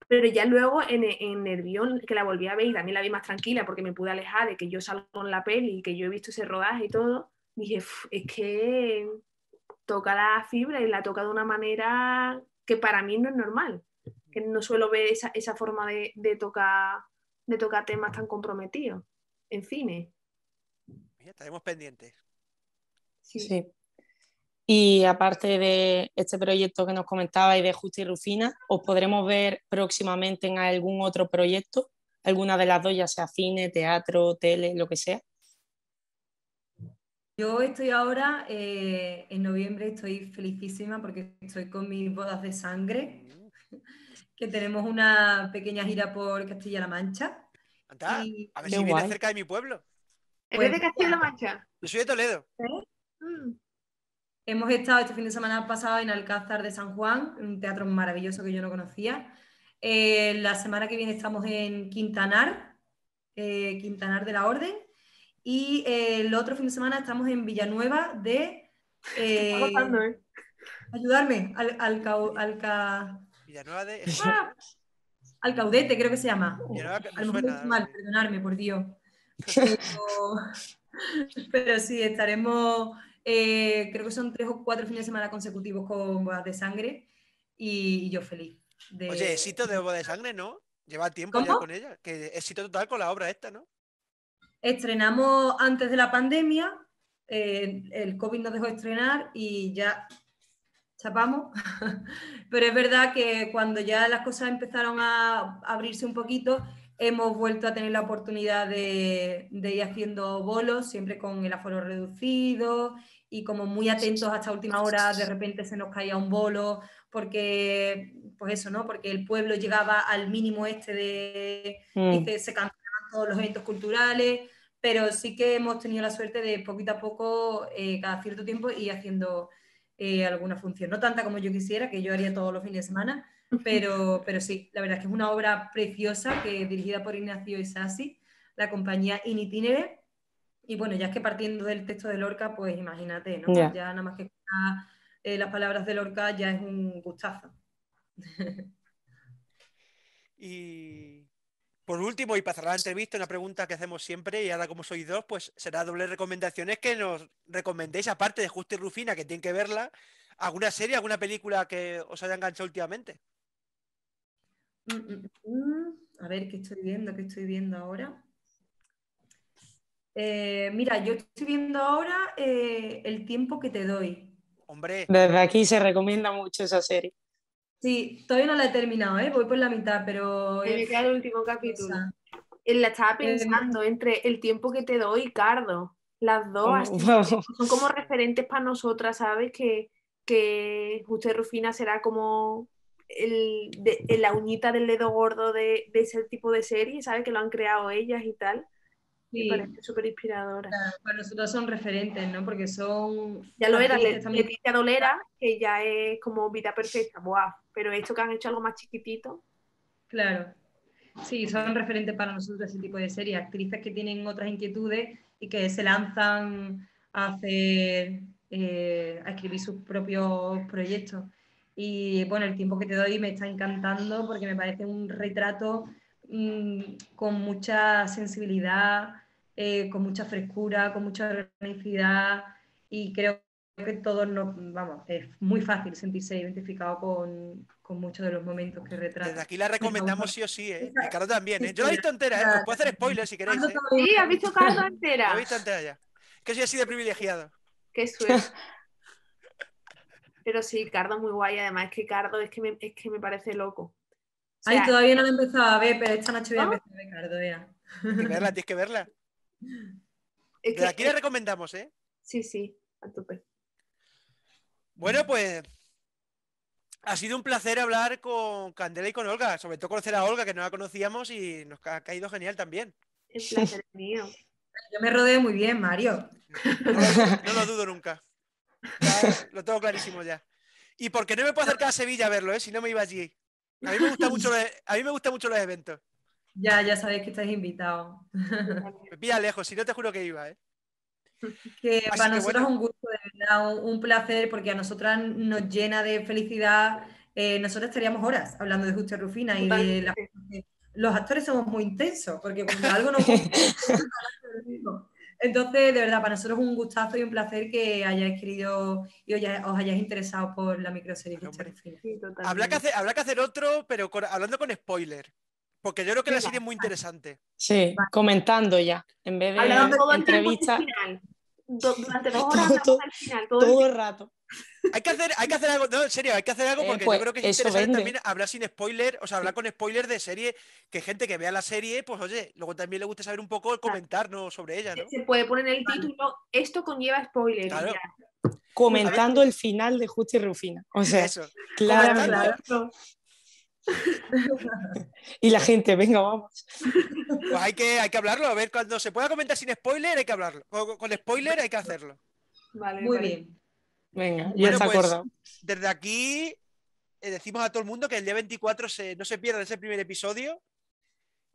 Pero ya luego en Nervión, que la volví a ver y también la vi más tranquila porque me pude alejar de que yo salgo con la peli y que yo he visto ese rodaje y todo, dije, es que toca la fibra y la toca de una manera que para mí no es normal, que no suelo ver esa forma de tocar temas tan comprometidos en cine. Ya estaremos pendientes. Sí, sí. Y aparte de este proyecto que nos comentabais de Justa y Rufina, ¿os podremos ver próximamente en algún otro proyecto? ¿Alguna de las dos, ya sea cine, teatro, tele, lo que sea? Yo estoy ahora, en noviembre estoy felicísima porque estoy con mis Bodas de Sangre, que tenemos una pequeña gira por Castilla-La Mancha. Anda, y... A ver si viene cerca de mi pueblo. ¿Eres de Castilla-La Mancha? Yo soy de Toledo. ¿Eh? Mm. Hemos estado este fin de semana pasado en Alcázar de San Juan, un teatro maravilloso que yo no conocía. La semana que viene estamos en Quintanar, Quintanar de la Orden. Y el otro fin de semana estamos en Villanueva de... ¿Qué está pasando, eh? Ayudarme, Villanueva de... Alcaudete, creo que se llama. A lo mejor es mal, perdonadme, por Dios. Pero sí, estaremos... creo que son 3 o 4 fines de semana consecutivos con Bodas de Sangre y yo feliz. Oye, éxito de Bodas de Sangre, ¿no? Lleva tiempo ¿Cómo? Ya con ella, que éxito total con la obra esta, ¿no? Estrenamos antes de la pandemia, el COVID nos dejó estrenar y ya chapamos, pero es verdad que cuando ya las cosas empezaron a abrirse un poquito, hemos vuelto a tener la oportunidad de ir haciendo bolos, siempre con el aforo reducido y como muy atentos hasta última hora, de repente se nos caía un bolo porque, pues eso, ¿no? Porque el pueblo llegaba al mínimo este de... Se cancelaban todos los eventos culturales, pero sí que hemos tenido la suerte de poquito a poco, cada cierto tiempo, ir haciendo alguna función. No tanta como yo quisiera, que yo haría todos los fines de semana, pero sí, la verdad es que es una obra preciosa, que dirigida por Ignacio Isasi, la compañía In Itinere, y bueno, ya es que partiendo del texto de Lorca, pues imagínate, ¿no? Yeah. Ya nada más que escuchar las palabras de Lorca ya es un gustazo. Y por último, y para cerrar la entrevista, una pregunta que hacemos siempre, y ahora como sois dos, pues será doble recomendaciones, que nos recomendéis, aparte de Justa y Rufina, que tienen que verla, alguna serie, alguna película que os haya enganchado últimamente. A ver, ¿qué estoy viendo ahora? Mira, yo estoy viendo ahora El tiempo que te doy. Hombre. Desde aquí se recomienda mucho esa serie. Sí, todavía no la he terminado, voy por la mitad, pero... Me queda el último capítulo. La estaba pensando entre El tiempo que te doy y Cardo. Las dos son como referentes para nosotras, ¿sabes? Que Justa y Rufina será como... la uñita del dedo gordo de ese tipo de series, ¿sabes? Que lo han creado ellas y tal. Sí. Me parece súper inspiradora. Claro, para nosotros son referentes, ¿no? Porque son... Ya lo era, Leticia Dolera, que ya es como Vida Perfecta, ¡buah! Pero esto que han hecho algo más chiquitito. Claro. Sí, son referentes para nosotros ese tipo de series. Actrices que tienen otras inquietudes y que se lanzan a hacer... a escribir sus propios proyectos. Y bueno, El tiempo que te doy me está encantando porque me parece un retrato con mucha sensibilidad, con mucha frescura, con mucha organicidad, y creo que todos nos, vamos, es muy fácil sentirse identificado con muchos de los momentos que retrata. Desde aquí la recomendamos sí o sí, y Cardo también, Yo la he visto entera, os puedo hacer spoilers si queréis. Sí, has visto Cardo entera. La he visto entera ya. Que soy así de privilegiado. Qué suerte. Pero sí, Cardo muy guay. Además, es que Cardo es que me parece loco. O sea, ay, todavía no lo he empezado a ver, pero esta noche voy a empezar a ver Cardo ya. Tienes que verla, tienes que verla. Es que, desde aquí la recomendamos, ¿eh? Sí, sí, a tope. Bueno, pues ha sido un placer hablar con Candela y con Olga. Sobre todo conocer a Olga, que no la conocíamos y nos ha caído genial también. El placer es mío. Yo me rodeo muy bien, Mario. No lo dudo nunca. Ya, lo tengo clarísimo ya. Y porque no me puedo acercar a Sevilla a verlo, si no me iba allí. A mí me gustan mucho los eventos. Ya sabéis que estáis invitados. Me pilla lejos, si no te juro que iba, Que así para que nosotros es un gusto, de verdad, un placer, porque a nosotras nos llena de felicidad. Nosotras estaríamos horas hablando de Justa y Rufina y de la... Los actores somos muy intensos, porque cuando algo nos gusta, entonces, de verdad, para nosotros es un gustazo y un placer que hayáis querido y os hayáis interesado por la microserie. Sí, habrá que hacer otro, pero hablando con spoiler, porque yo creo que la serie es muy interesante. Sí, vale. Comentando ya, en vez de entrevistas. Durante 2 horas al final, todo el rato. Hay que hacer algo, no, en serio, hay que hacer algo porque pues, yo creo que es interesante también hablar sin spoiler, o sea, hablar con spoiler de serie, que gente que vea la serie, pues oye, luego también le gusta saber un poco, comentarnos sobre ella, ¿no? Se puede poner el título, esto conlleva spoiler. Claro. Comentando el final de Justa y Rufina, o sea, eso. Claro. Y la gente, venga, vamos. Pues hay que hablarlo, a ver, cuando se pueda comentar sin spoiler hay que hablarlo, con spoiler hay que hacerlo. Vale, muy bien. Venga, ya bueno, se acordó. Pues, desde aquí decimos a todo el mundo que el día 24 no se pierdan ese primer episodio.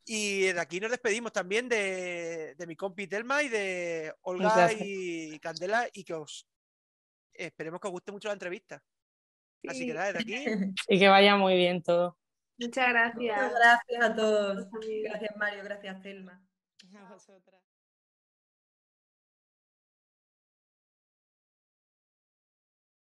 Y desde aquí nos despedimos también de mi compi Telma y de Olga y Candela, y que esperemos que os guste mucho la entrevista. Sí. Así que nada, desde aquí. Y que vaya muy bien todo. Muchas gracias. Muchas gracias a todos. Gracias, Mario. Gracias, Telma. A vosotras.